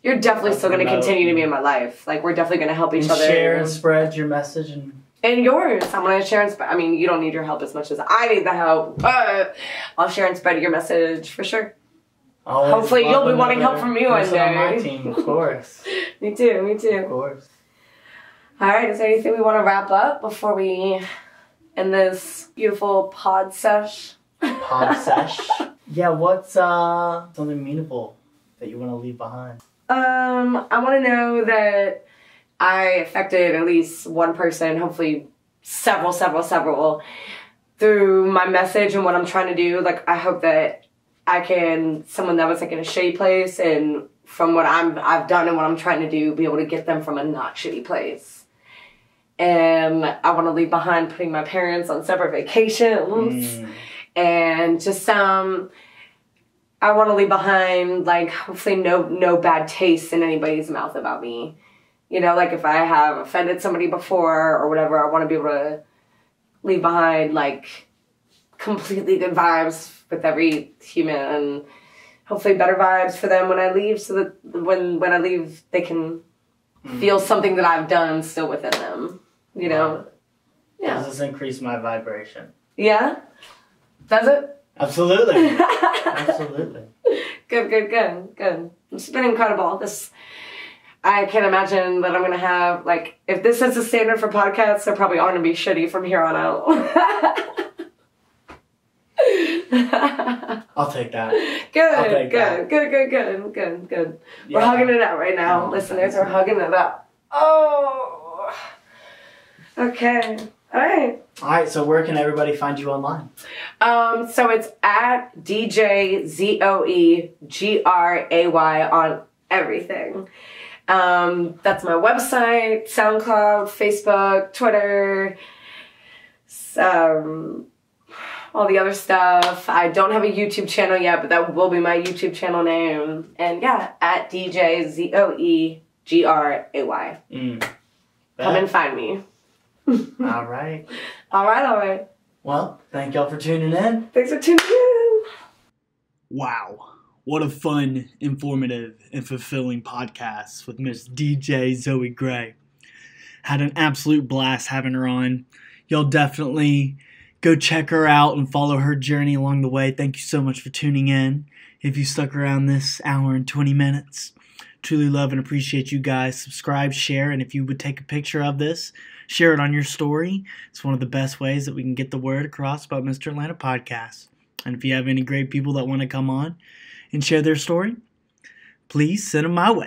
You're definitely still going to continue to be in my life. Like, we're definitely going to help each other. Share and spread your message. And and yours. I'm going to share and spread. I mean, you don't need your help as much as I need the help. But I'll share and spread your message for sure. Always. Hopefully, you'll be wanting help from me one day. On my team, of course. Me too, me too. Of course. All right, is there anything we want to wrap up before we end this beautiful pod sesh? Pod sesh? Yeah, what's uh, something meaningful that you want to leave behind? Um, I want to know that I affected at least one person, hopefully several, several, several through my message and what I'm trying to do. Like, I hope that I can, someone that was like in a shitty place and from what I'm, I've done and what I'm trying to do, be able to get them from a not shitty place. And I want to leave behind putting my parents on separate vacations mm. and just some, um, I want to leave behind, like, hopefully no, no bad taste in anybody's mouth about me. You know, like if I have offended somebody before or whatever, I want to be able to leave behind like completely good vibes with every human and hopefully better vibes for them when I leave, so that when, when I leave, they can mm. feel something that I've done still within them, you know? Yeah. Does this increase my vibration? Yeah. Does it? Absolutely. Absolutely. Good, good, good, good. It's been incredible. This, I can't imagine that I'm going to have, like, if this is the standard for podcasts, they're probably all going to be shitty from here on out. I'll take that. Good, take good, that. good, good, good, good, good. Yeah. We're hugging it out right now. Oh, Listeners are hugging it up. Oh. Okay. All right. All right. So where can everybody find you online? Um, so it's at D J Zoe Gray on everything. Um, that's my website, SoundCloud, Facebook, Twitter, um, all the other stuff. I don't have a YouTube channel yet, but that will be my YouTube channel name. And yeah, at D J Zoe Gray. Mm. Come and find me. All right. All right, all right. Well, thank y'all for tuning in. Thanks for tuning in. Wow. What a fun, informative, and fulfilling podcast with Miss D J Zoe Gray. Had an absolute blast having her on. Y'all definitely go check her out and follow her journey along the way. Thank you so much for tuning in. If you stuck around this hour and twenty minutes, truly love and appreciate you guys. Subscribe, share, and if you would take a picture of this, share it on your story. It's one of the best ways that we can get the word across about Mister Atlanta Podcast. And if you have any great people that want to come on and share their story, please send them my way.